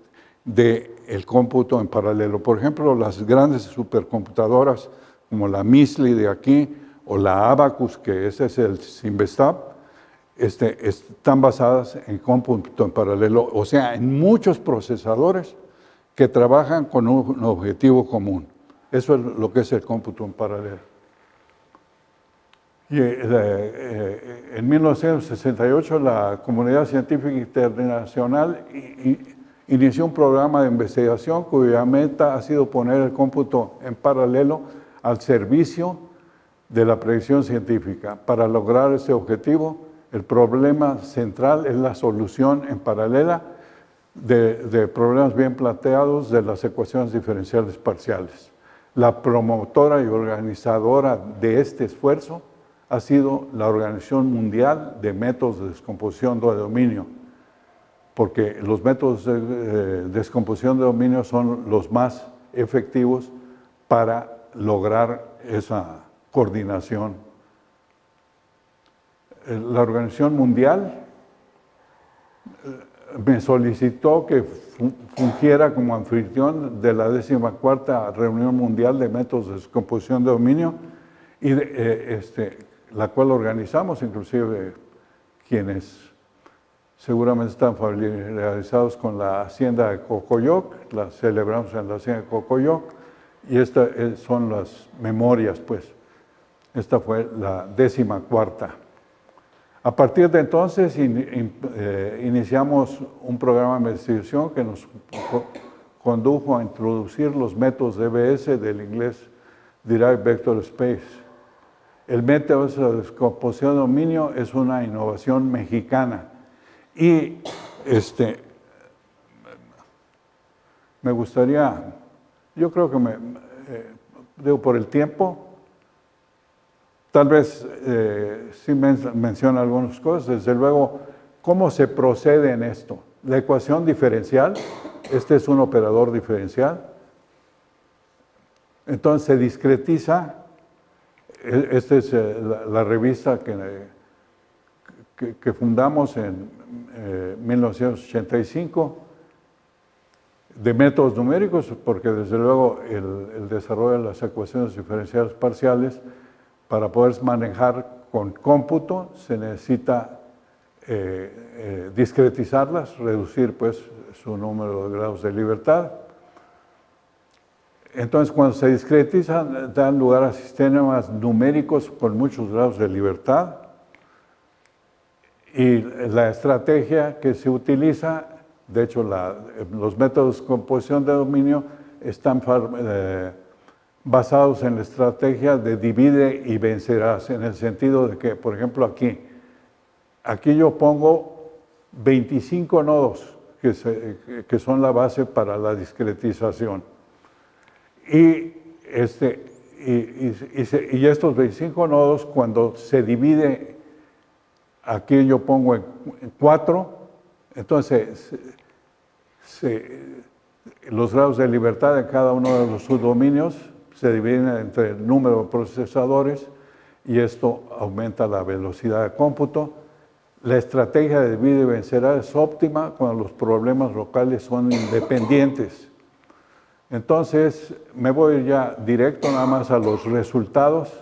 del cómputo en paralelo. Por ejemplo, las grandes supercomputadoras como la MISLI de aquí o la ABACUS, que ese es el Cinvestav, están basadas en cómputo en paralelo, o sea, en muchos procesadores que trabajan con un objetivo común. Eso es lo que es el cómputo en paralelo. Y en 1968 la comunidad científica internacional inició un programa de investigación cuya meta ha sido poner el cómputo en paralelo al servicio de la predicción científica. Para lograr ese objetivo, el problema central es la solución en paralela de problemas bien planteados de las ecuaciones diferenciales parciales. La promotora y organizadora de este esfuerzo ha sido la Organización Mundial de Métodos de Descomposición de Dominio, porque los métodos de descomposición de dominio son los más efectivos para lograr esa coordinación. La Organización Mundial me solicitó que fungiera como anfitrión de la 14ª Reunión Mundial de Métodos de Descomposición de Dominio, y la cual organizamos, inclusive quienes seguramente están familiarizados con la Hacienda de Cocoyoc, la celebramos en la Hacienda de Cocoyoc, y estas son las memorias, pues. Esta fue la 14ª. A partir de entonces iniciamos un programa de investigación que nos condujo a introducir los métodos DVS, del inglés Derived Vector Space. El método de descomposición de dominio es una innovación mexicana, y me gustaría, yo creo que digo, por el tiempo, tal vez sí menciona algunas cosas. Desde luego, ¿cómo se procede en esto? La ecuación diferencial, este es un operador diferencial, entonces se discretiza. Esta es la revista que fundamos en 1985, de métodos numéricos, porque desde luego el desarrollo de las ecuaciones diferenciales parciales, para poder manejar con cómputo, se necesita discretizarlas, reducir pues su número de grados de libertad. Entonces, cuando se discretizan, dan lugar a sistemas numéricos con muchos grados de libertad. Y la estrategia que se utiliza, de hecho, los métodos de descomposición de dominio están basados en la estrategia de divide y vencerás, en el sentido de que, por ejemplo, aquí yo pongo 25 nodos que son la base para la discretización. Y estos 25 nodos, cuando se divide, aquí yo pongo en 4, entonces los grados de libertad de cada uno de los subdominios se dividen entre el número de procesadores, y esto aumenta la velocidad de cómputo. La estrategia de divide y vencerás es óptima cuando los problemas locales son independientes. Entonces, me voy ya directo nada más a los resultados,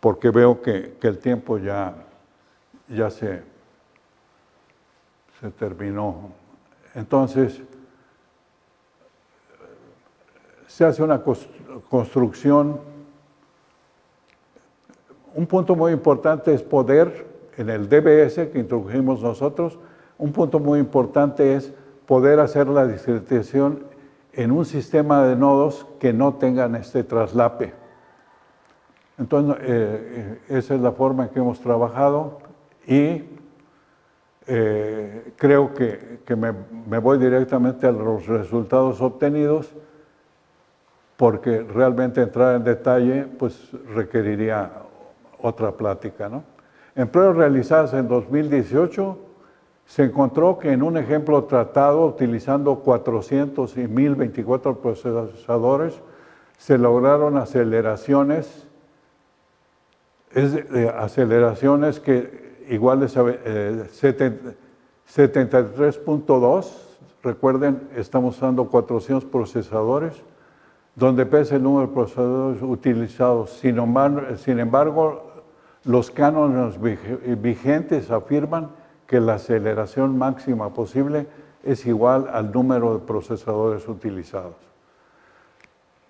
porque veo que el tiempo ya se terminó. Entonces, se hace una construcción. Un punto muy importante es poder, en el DBS que introdujimos nosotros, un punto muy importante es poder hacer la discretización en un sistema de nodos que no tengan este traslape. Entonces, esa es la forma en que hemos trabajado, y creo que me voy directamente a los resultados obtenidos, porque realmente entrar en detalle pues requeriría otra plática, ¿no? En pruebas realizadas en 2018, se encontró que en un ejemplo tratado, utilizando 400 y 1024 procesadores, se lograron aceleraciones que iguales a 73.2, recuerden, estamos usando 400 procesadores, donde pese el número de procesadores utilizados. Sin embargo, los cánones vigentes afirman que la aceleración máxima posible es igual al número de procesadores utilizados.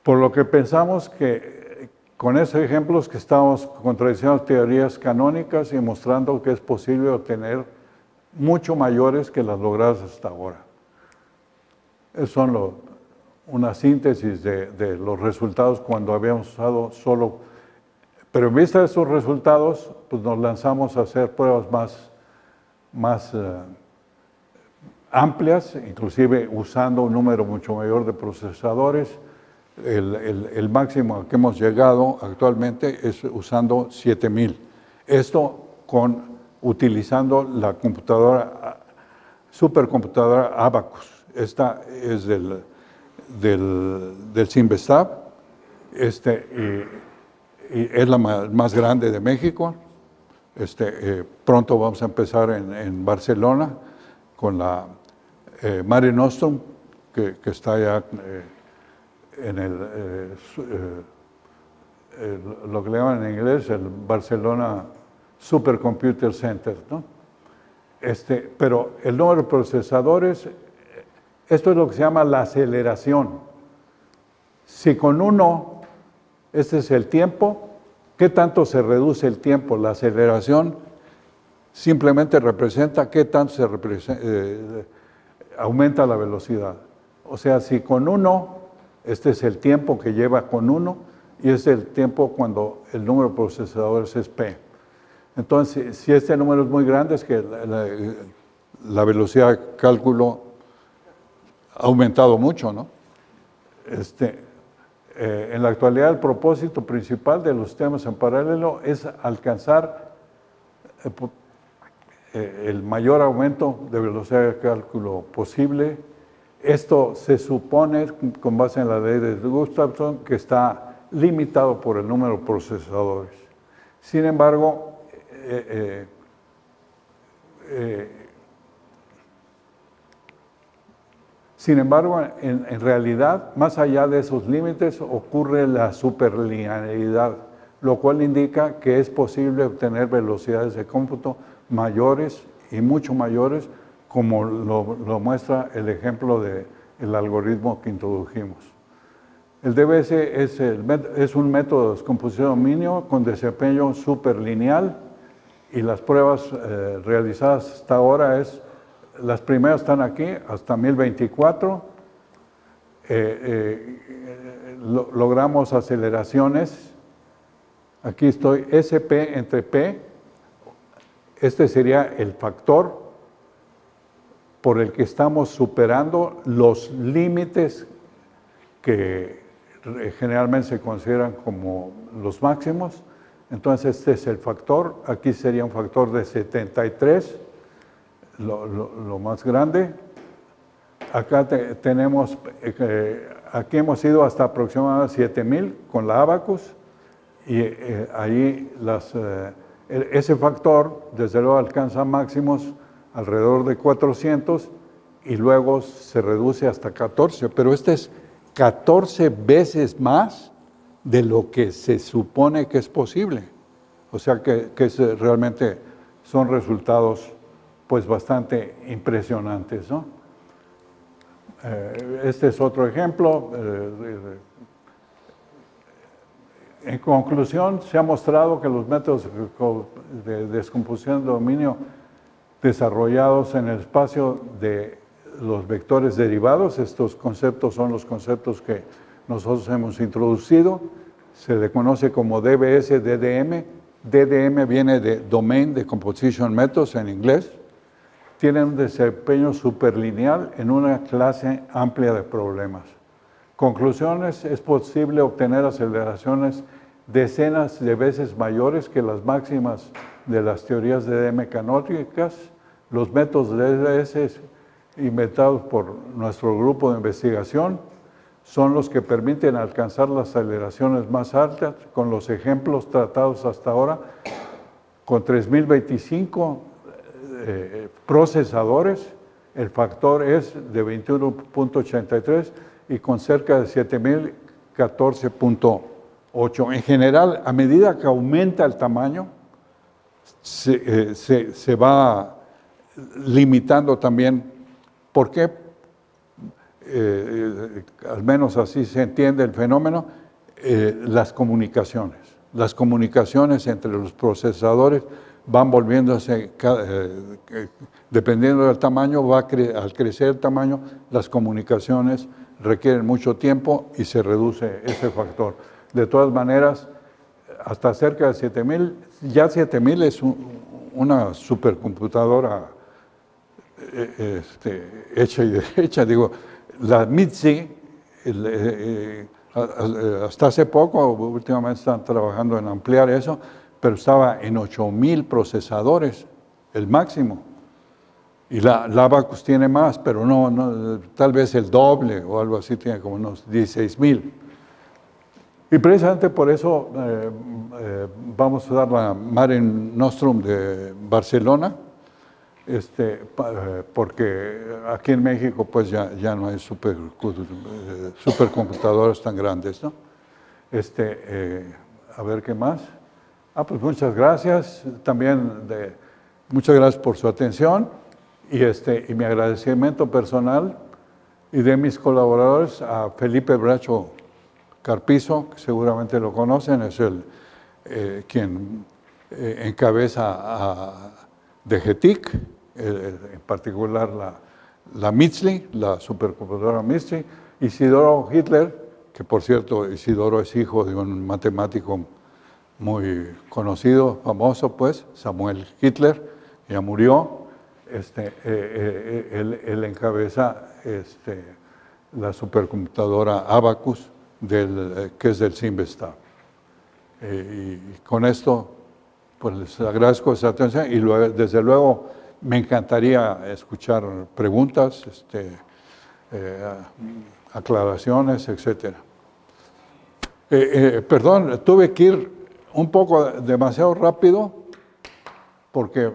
Por lo que pensamos que con esos ejemplos que estamos contradiciendo teorías canónicas y mostrando que es posible obtener mucho mayores que las logradas hasta ahora. Esas son una síntesis de los resultados cuando habíamos usado solo. Pero en vista de esos resultados, pues nos lanzamos a hacer pruebas más amplias, inclusive usando un número mucho mayor de procesadores. El máximo al que hemos llegado actualmente es usando 7000. Esto utilizando la supercomputadora ABACUS. Esta es del Cinvestav, y es la más grande de México. Pronto vamos a empezar en Barcelona con la Mare Nostrum, que está allá en lo que le llaman en inglés el Barcelona Supercomputer Center, ¿no? Pero el número de procesadores, esto es lo que se llama la aceleración. Si con uno, este es el tiempo, ¿qué tanto se reduce el tiempo? La aceleración simplemente representa qué tanto se aumenta la velocidad. O sea, si con uno, este es el tiempo que lleva con uno, y es el tiempo cuando el número de procesadores es P. Entonces, si este número es muy grande, es que la velocidad de cálculo ha aumentado mucho, ¿no? En la actualidad, el propósito principal de los sistemas en paralelo es alcanzar el mayor aumento de velocidad de cálculo posible. Esto se supone, con base en la ley de Gustafson, que está limitado por el número de procesadores. Sin embargo, en realidad, más allá de esos límites, ocurre la superlinealidad, lo cual indica que es posible obtener velocidades de cómputo mayores y mucho mayores, como lo muestra el ejemplo del algoritmo que introdujimos. El DBS es un método de descomposición de dominio con desempeño superlineal, y las pruebas realizadas hasta ahora las primeras están aquí, hasta 1024. Logramos aceleraciones. Aquí estoy, SP entre P. Este sería el factor por el que estamos superando los límites que generalmente se consideran como los máximos. Entonces, este es el factor. Aquí sería un factor de 73, lo más grande. Acá aquí hemos ido hasta aproximadamente 7000 con la ABACUS, y ahí ese factor, desde luego, alcanza máximos alrededor de 400 y luego se reduce hasta 14, pero este es 14 veces más de lo que se supone que es posible. O sea que realmente son resultados pues bastante impresionantes, ¿no? Este es otro ejemplo. En conclusión, se ha mostrado que los métodos de descomposición de dominio desarrollados en el espacio de los vectores derivados, estos conceptos son los conceptos que nosotros hemos introducido, se le conoce como DBS, DDM. DDM viene de Domain Decomposition Methods en inglés. Tienen un desempeño superlineal en una clase amplia de problemas. Conclusiones: es posible obtener aceleraciones decenas de veces mayores que las máximas de las teorías DDM canónicas. Los métodos DBS inventados por nuestro grupo de investigación son los que permiten alcanzar las aceleraciones más altas, con los ejemplos tratados hasta ahora, con 3025 procesadores, el factor es de 21.83, y con cerca de 7014.8. En general, a medida que aumenta el tamaño, se va limitando también. ¿Por qué? Al menos así se entiende el fenómeno, las comunicaciones entre los procesadores van volviéndose, dependiendo del tamaño, al crecer el tamaño, las comunicaciones requieren mucho tiempo y se reduce ese factor. De todas maneras, hasta cerca de 7000, ya 7000 es una supercomputadora hecha y derecha, digo. La MISLI, hasta hace poco, últimamente están trabajando en ampliar eso, pero estaba en 8000 procesadores, el máximo. Y la ABACUS tiene más, pero no, tal vez el doble o algo así, tiene como unos 16,000. Y precisamente por eso vamos a dar la Mare Nostrum de Barcelona, porque aquí en México pues ya no hay supercomputadoras tan grandes, ¿no? A ver qué más. Pues muchas gracias también, muchas gracias por su atención y, y mi agradecimiento personal y de mis colaboradores a Felipe Bracho Carpizo, que seguramente lo conocen, es el quien encabeza a DGTIC, en particular la MISLI, la supercomputadora MISLI, Isidoro Hitler, que por cierto Isidoro es hijo de un matemático muy conocido, famoso pues, Samuel Hitler, que ya murió, él encabeza la supercomputadora ABACUS, que es del Cinvestav. Y con esto, pues les agradezco esa atención y luego, desde luego me encantaría escuchar preguntas, aclaraciones, etc. Perdón, tuve que ir un poco demasiado rápido porque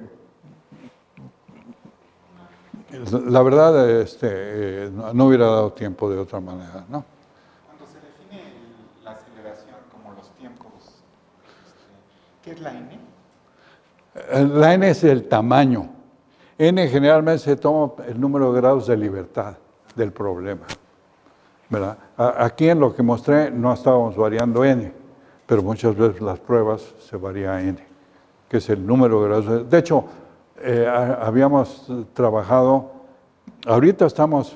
la verdad no hubiera dado tiempo de otra manera, ¿no? ¿Qué es la N? La N es el tamaño. N generalmente se toma el número de grados de libertad del problema, ¿verdad? Aquí en lo que mostré no estábamos variando N, pero muchas veces las pruebas se varía a N, que es el número de grados. De hecho, habíamos trabajado, ahorita estamos,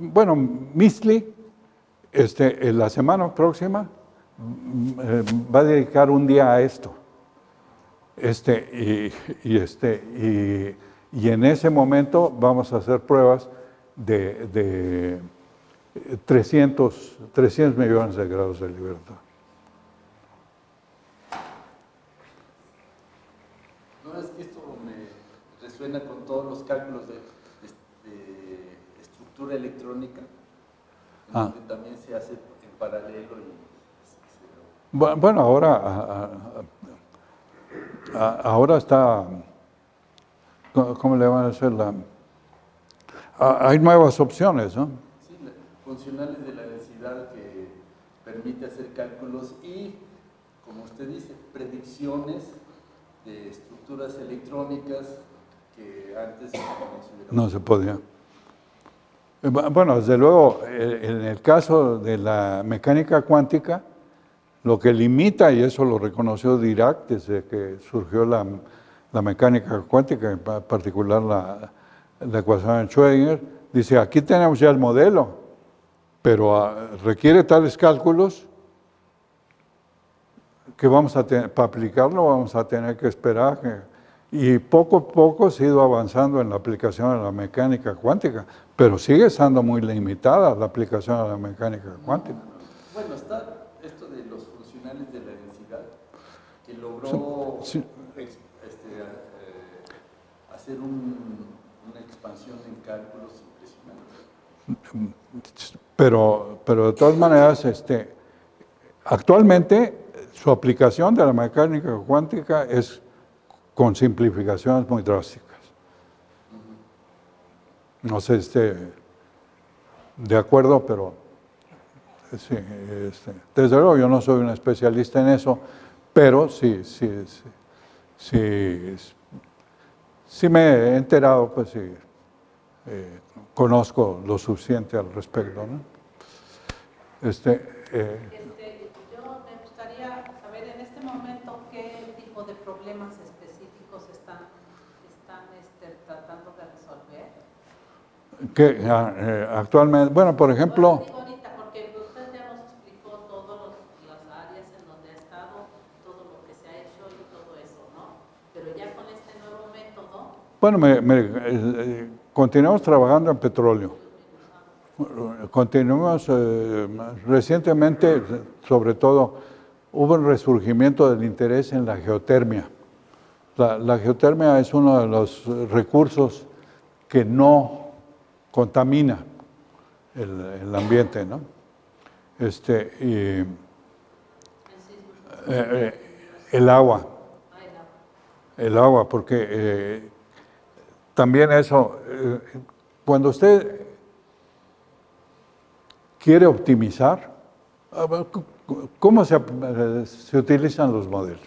bueno, MISLI, en la semana próxima va a dedicar un día a esto. Y en ese momento vamos a hacer pruebas de 300 millones de grados de libertad. No, es que esto me resuena con todos los cálculos de estructura electrónica, donde también se hace en paralelo. Bueno, ahora está, ¿cómo le van a hacer la? Hay nuevas opciones, ¿no? Sí, funcionales de la densidad que permite hacer cálculos y, como usted dice, predicciones de estructuras electrónicas que antes no se podía. Bueno, desde luego, en el caso de la mecánica cuántica, lo que limita, y eso lo reconoció Dirac desde que surgió la mecánica cuántica, en particular la ecuación de Schrödinger, dice, aquí tenemos ya el modelo, pero requiere tales cálculos que vamos a tener, para aplicarlo vamos a tener que esperar. Y poco a poco se ha ido avanzando en la aplicación de la mecánica cuántica, pero sigue estando muy limitada la aplicación de la mecánica cuántica. Bueno, está esto de los funcionales de la densidad, que logró hacer una expansión en cálculos impresionante. Pero de todas maneras, actualmente su aplicación de la mecánica cuántica es con simplificaciones muy drásticas. No sé si esté de acuerdo, pero... Sí, desde luego yo no soy un especialista en eso, pero sí me he enterado, pues sí, conozco lo suficiente al respecto, ¿no? Yo me gustaría saber en este momento qué tipo de problemas específicos están tratando de resolver. Que, actualmente, bueno, por ejemplo... Bueno, continuamos trabajando en petróleo. Continuamos, recientemente, sobre todo, hubo un resurgimiento del interés en la geotermia. La geotermia es uno de los recursos que no contamina el ambiente, ¿no? El agua. El agua, porque también eso, cuando usted quiere optimizar, ¿cómo se utilizan los modelos?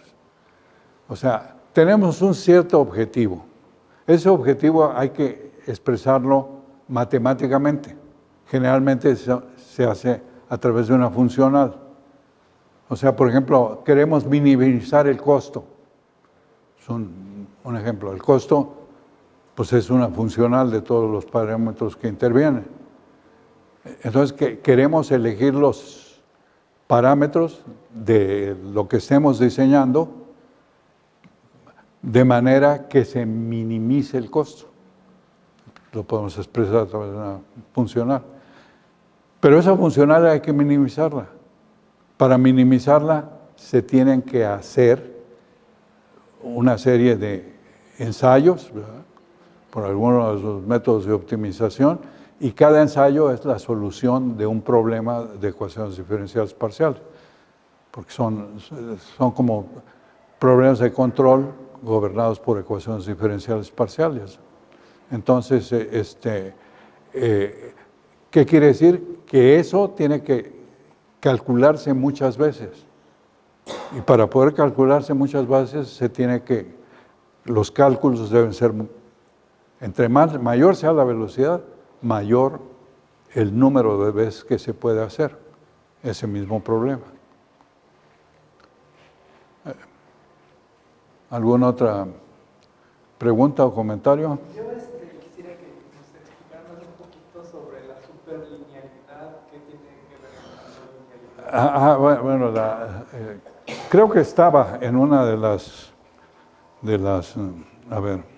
O sea, tenemos un cierto objetivo. Ese objetivo hay que expresarlo matemáticamente. Generalmente se hace a través de una funcional. O sea, por ejemplo, queremos minimizar el costo. Es un ejemplo. El costo, pues es una funcional de todos los parámetros que intervienen. Entonces, queremos elegir los parámetros de lo que estemos diseñando de manera que se minimice el costo. Lo podemos expresar a través de una funcional. Pero esa funcional hay que minimizarla. Para minimizarla se tienen que hacer una serie de ensayos, ¿verdad?, por algunos de los métodos de optimización, y cada ensayo es la solución de un problema de ecuaciones diferenciales parciales, porque son como problemas de control gobernados por ecuaciones diferenciales parciales. Entonces, ¿qué quiere decir? Que eso tiene que calcularse muchas veces. Y para poder calcularse muchas veces, los cálculos deben ser, entre mayor sea la velocidad, mayor el número de veces que se puede hacer ese mismo problema. ¿Alguna otra pregunta o comentario? Yo quisiera que nos explicaras un poquito sobre la superlinealidad. ¿Qué tiene que ver con la superlinealidad? Bueno, creo que estaba en una de las... a ver...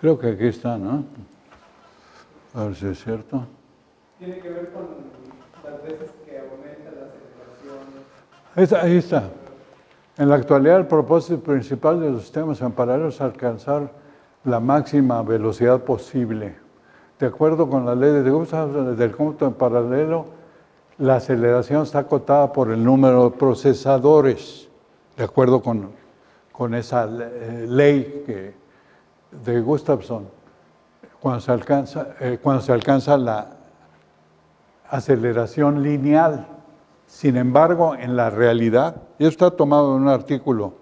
Creo que aquí está, ¿no? A ver si es cierto. Tiene que ver con las veces que aumenta la aceleración. Ahí está. En la actualidad, el propósito principal de los sistemas en paralelo es alcanzar la máxima velocidad posible. De acuerdo con la ley de Gustafson del cómputo en paralelo, la aceleración está acotada por el número de procesadores. De acuerdo con esa ley de Gustafson, cuando se alcanza la aceleración lineal. Sin embargo, en la realidad, y esto está tomado en un artículo,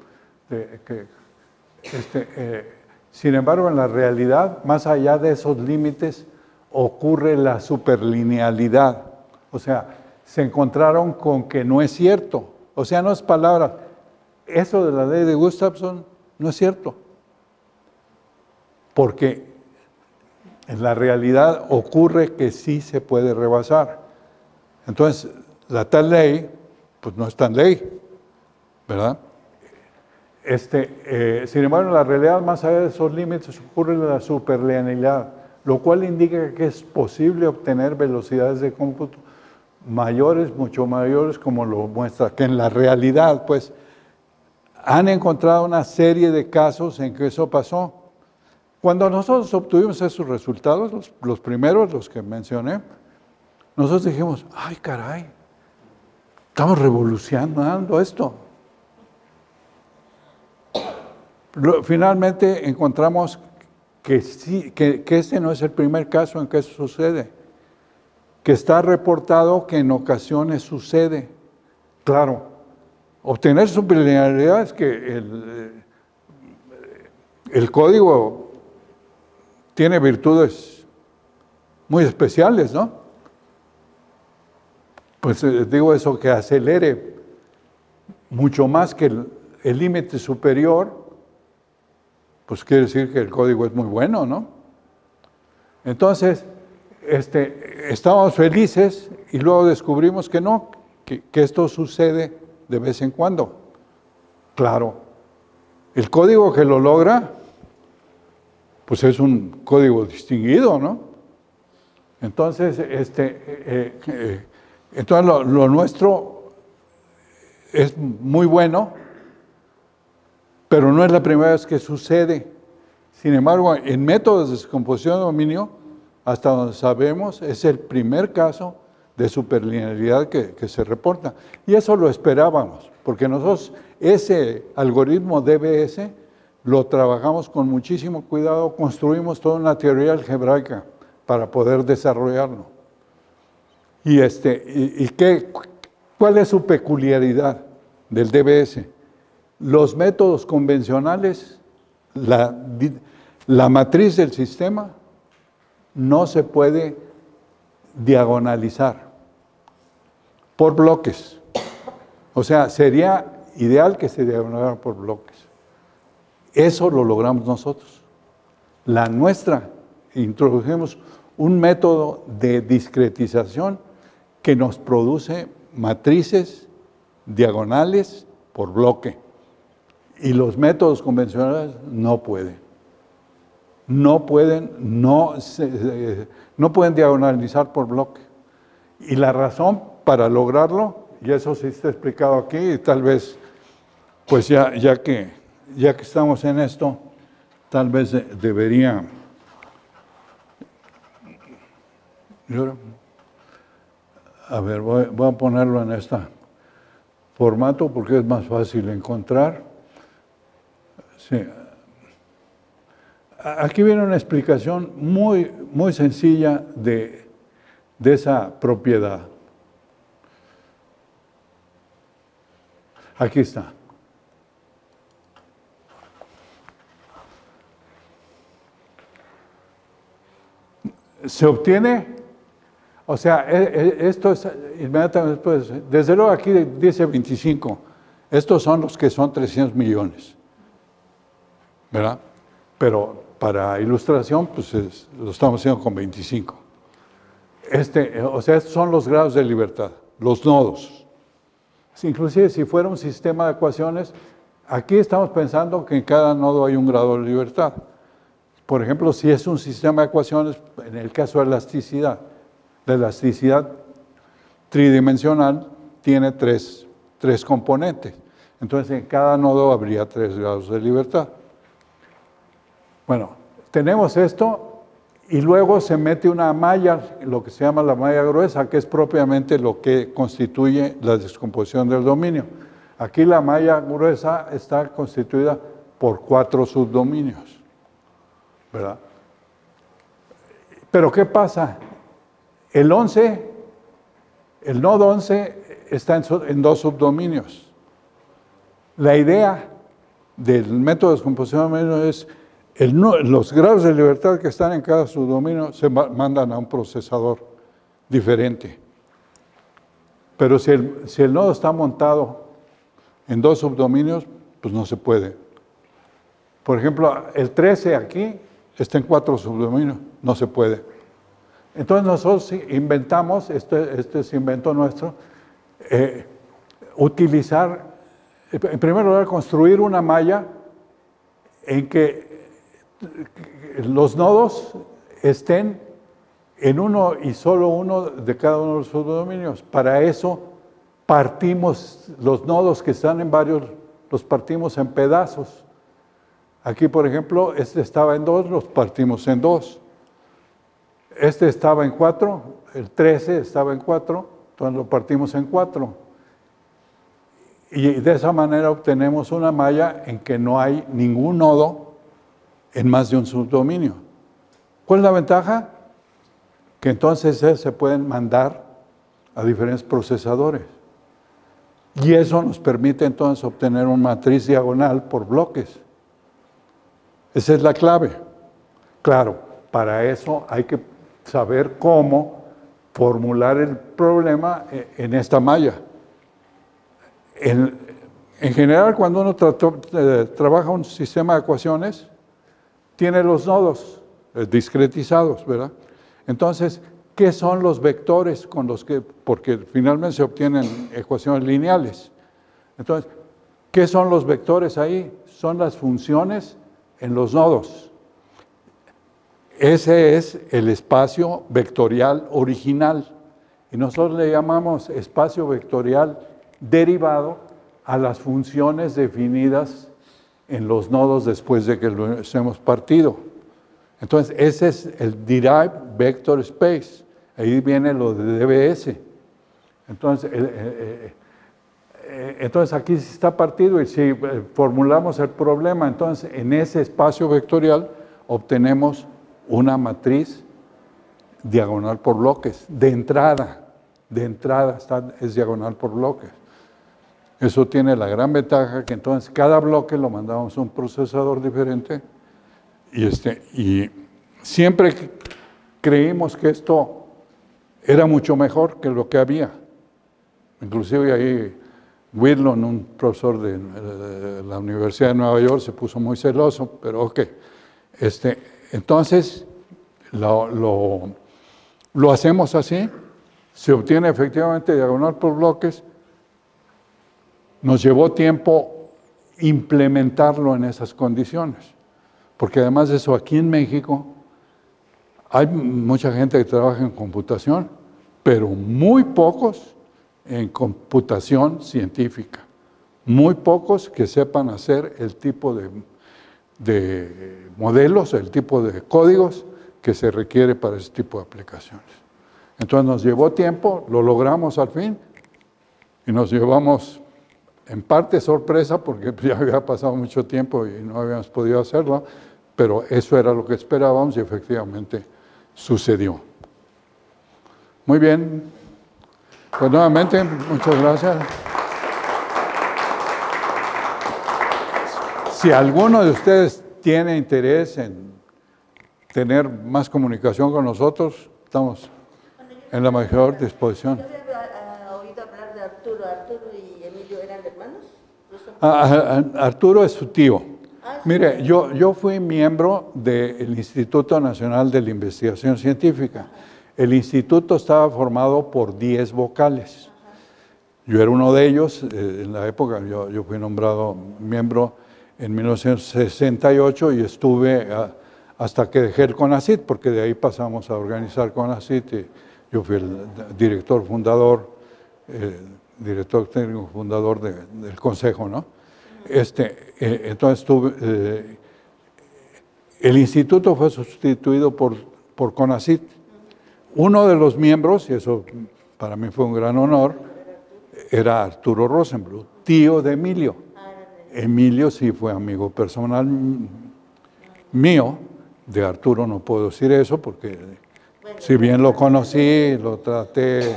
sin embargo, en la realidad, más allá de esos límites, ocurre la superlinealidad. O sea, se encontraron con que no es cierto. O sea, no es palabra. Eso de la ley de Gustafson no es cierto. Porque en la realidad ocurre que sí se puede rebasar. Entonces, la tal ley, pues no es tan ley, ¿verdad? Sin embargo, en la realidad, más allá de esos límites, ocurre la superlinealidad, lo cual indica que es posible obtener velocidades de cómputo mayores, mucho mayores, como lo muestra, que en la realidad, pues, han encontrado una serie de casos en que eso pasó. Cuando nosotros obtuvimos esos resultados, los primeros, los que mencioné, nosotros dijimos, ¡ay, caray! Estamos revolucionando esto. Finalmente encontramos que, sí, que este no es el primer caso en que eso sucede, que está reportado que en ocasiones sucede. Claro, obtener sublinearidad es que el código tiene virtudes muy especiales, ¿no? Pues digo eso, que acelere mucho más que el límite superior, pues quiere decir que el código es muy bueno, ¿no? Entonces, estábamos felices y luego descubrimos que no, que esto sucede de vez en cuando. Claro, el código que lo logra, pues es un código distinguido, ¿no? Entonces, entonces lo nuestro es muy bueno, pero no es la primera vez que sucede. Sin embargo, en métodos de descomposición de dominio, hasta donde sabemos, es el primer caso de superlinearidad que se reporta. Y eso lo esperábamos, porque nosotros ese algoritmo DBS lo trabajamos con muchísimo cuidado, construimos toda una teoría algebraica para poder desarrollarlo. ¿Y, cuál es su peculiaridad del DBS? Los métodos convencionales, la matriz del sistema no se puede diagonalizar por bloques. O sea, sería ideal que se diagonalizaran por bloques. Eso lo logramos nosotros. La nuestra, introdujimos un método de discretización que nos produce matrices diagonales por bloque. Y los métodos convencionales no pueden. No pueden diagonalizar por bloque. Y la razón para lograrlo, y eso sí está explicado aquí, y tal vez, pues ya que estamos en esto, tal vez debería... A ver, voy a ponerlo en este formato porque es más fácil encontrar. Sí. Aquí viene una explicación muy, muy sencilla de esa propiedad. Aquí está. Se obtiene, o sea, esto es inmediatamente después, pues, desde luego aquí dice 25, estos son los que son 300 millones. ¿Verdad? Pero para ilustración, pues lo estamos haciendo con 25. O sea, estos son los grados de libertad, los nodos. Inclusive, si fuera un sistema de ecuaciones, aquí estamos pensando que en cada nodo hay un grado de libertad. Por ejemplo, si es un sistema de ecuaciones, en el caso de elasticidad, la elasticidad tridimensional tiene tres componentes. Entonces, en cada nodo habría 3 grados de libertad. Bueno, tenemos esto y luego se mete una malla, lo que se llama la malla gruesa, que es propiamente lo que constituye la descomposición del dominio. Aquí la malla gruesa está constituida por 4 subdominios, ¿verdad? Pero ¿qué pasa? El 11, el nodo 11 está en 2 subdominios. La idea del método de descomposición del dominio es los grados de libertad que están en cada subdominio se mandan a un procesador diferente. Pero si el nodo está montado en 2 subdominios, pues no se puede. Por ejemplo, el 13 aquí está en 4 subdominios, no se puede. Entonces nosotros inventamos, este es invento nuestro, en primer lugar, construir una malla en que los nodos estén en uno y solo uno de cada uno de los subdominios. Para eso partimos los nodos que están en varios, los partimos en pedazos. Aquí, por ejemplo, este estaba en 2, los partimos en 2. Este estaba en 4, el 13 estaba en 4, entonces lo partimos en 4. Y de esa manera obtenemos una malla en que no hay ningún nodo en más de un subdominio. ¿Cuál es la ventaja? Que entonces se pueden mandar a diferentes procesadores. Y eso nos permite entonces obtener una matriz diagonal por bloques. Esa es la clave. Claro, para eso hay que saber cómo formular el problema en esta malla. En general, cuando uno trabaja un sistema de ecuaciones, tiene los nodos discretizados, ¿verdad? Entonces, ¿qué son los vectores con los que, porque finalmente se obtienen ecuaciones lineales? Entonces, ¿qué son los vectores ahí? Son las funciones en los nodos. Ese es el espacio vectorial original. Y nosotros le llamamos espacio vectorial derivado a las funciones definidas en los nodos después de que los hemos partido. Entonces, ese es el Derived Vector Space. Ahí viene lo de DBS. Entonces, aquí sí está partido y si formulamos el problema, entonces en ese espacio vectorial obtenemos una matriz diagonal por bloques. De entrada es diagonal por bloques. Eso tiene la gran ventaja que entonces cada bloque lo mandamos a un procesador diferente. Y siempre creímos que esto era mucho mejor que lo que había. Inclusive ahí Whitlon, un profesor de la Universidad de Nueva York, se puso muy celoso, pero ok. Entonces, lo hacemos así, se obtiene efectivamente diagonal por bloques. Nos llevó tiempo implementarlo en esas condiciones. Porque además de eso, aquí en México hay mucha gente que trabaja en computación, pero muy pocos en computación científica. Muy pocos que sepan hacer el tipo de modelos, el tipo de códigos que se requiere para ese tipo de aplicaciones. Entonces nos llevó tiempo, lo logramos al fin, y nos llevamos en parte sorpresa porque ya había pasado mucho tiempo y no habíamos podido hacerlo, pero eso era lo que esperábamos y efectivamente sucedió. Muy bien, pues nuevamente, muchas gracias. Si alguno de ustedes tiene interés en tener más comunicación con nosotros, estamos en la mayor disposición. Arturo es su tío. Mire, yo fui miembro del Instituto Nacional de la Investigación Científica. El instituto estaba formado por 10 vocales. Yo era uno de ellos en la época. Yo fui nombrado miembro en 1968 y estuve hasta que dejé el CONACYT, porque de ahí pasamos a organizar CONACYT. Yo fui el director fundador, director técnico fundador del consejo, ¿no? Entonces tuve, el instituto fue sustituido por CONACYT. Uno de los miembros, y eso para mí fue un gran honor, era Arturo Rosenbluth, tío de Emilio. Emilio sí fue amigo personal mío, de Arturo no puedo decir eso porque si bien lo conocí, lo traté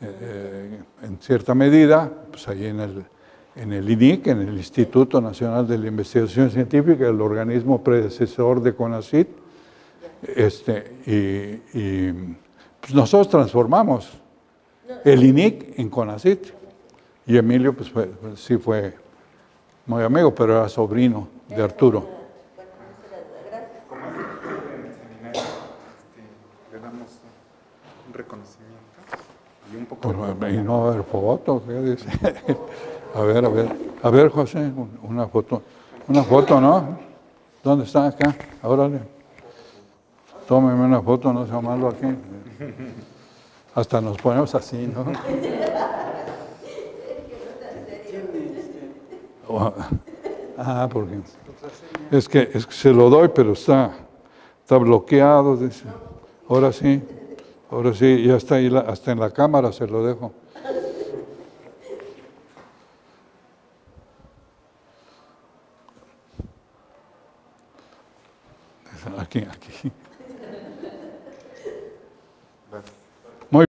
en cierta medida, pues ahí en el INIC, en el Instituto Nacional de la Investigación Científica, el organismo predecesor de CONACYT, y pues nosotros transformamos el INIC en CONACYT, y Emilio pues sí fue muy amigo, pero era sobrino de Arturo. Un poco y no haber foto, ¿qué dice? A ver, José, una foto, ¿no? ¿Dónde está acá? Ahora. Tómeme una foto, no sea malo aquí. Hasta nos ponemos así, ¿no? Ah, porque es que se lo doy, pero está bloqueado, dice. Ahora sí, ya está ahí, hasta en la cámara se lo dejo. Aquí.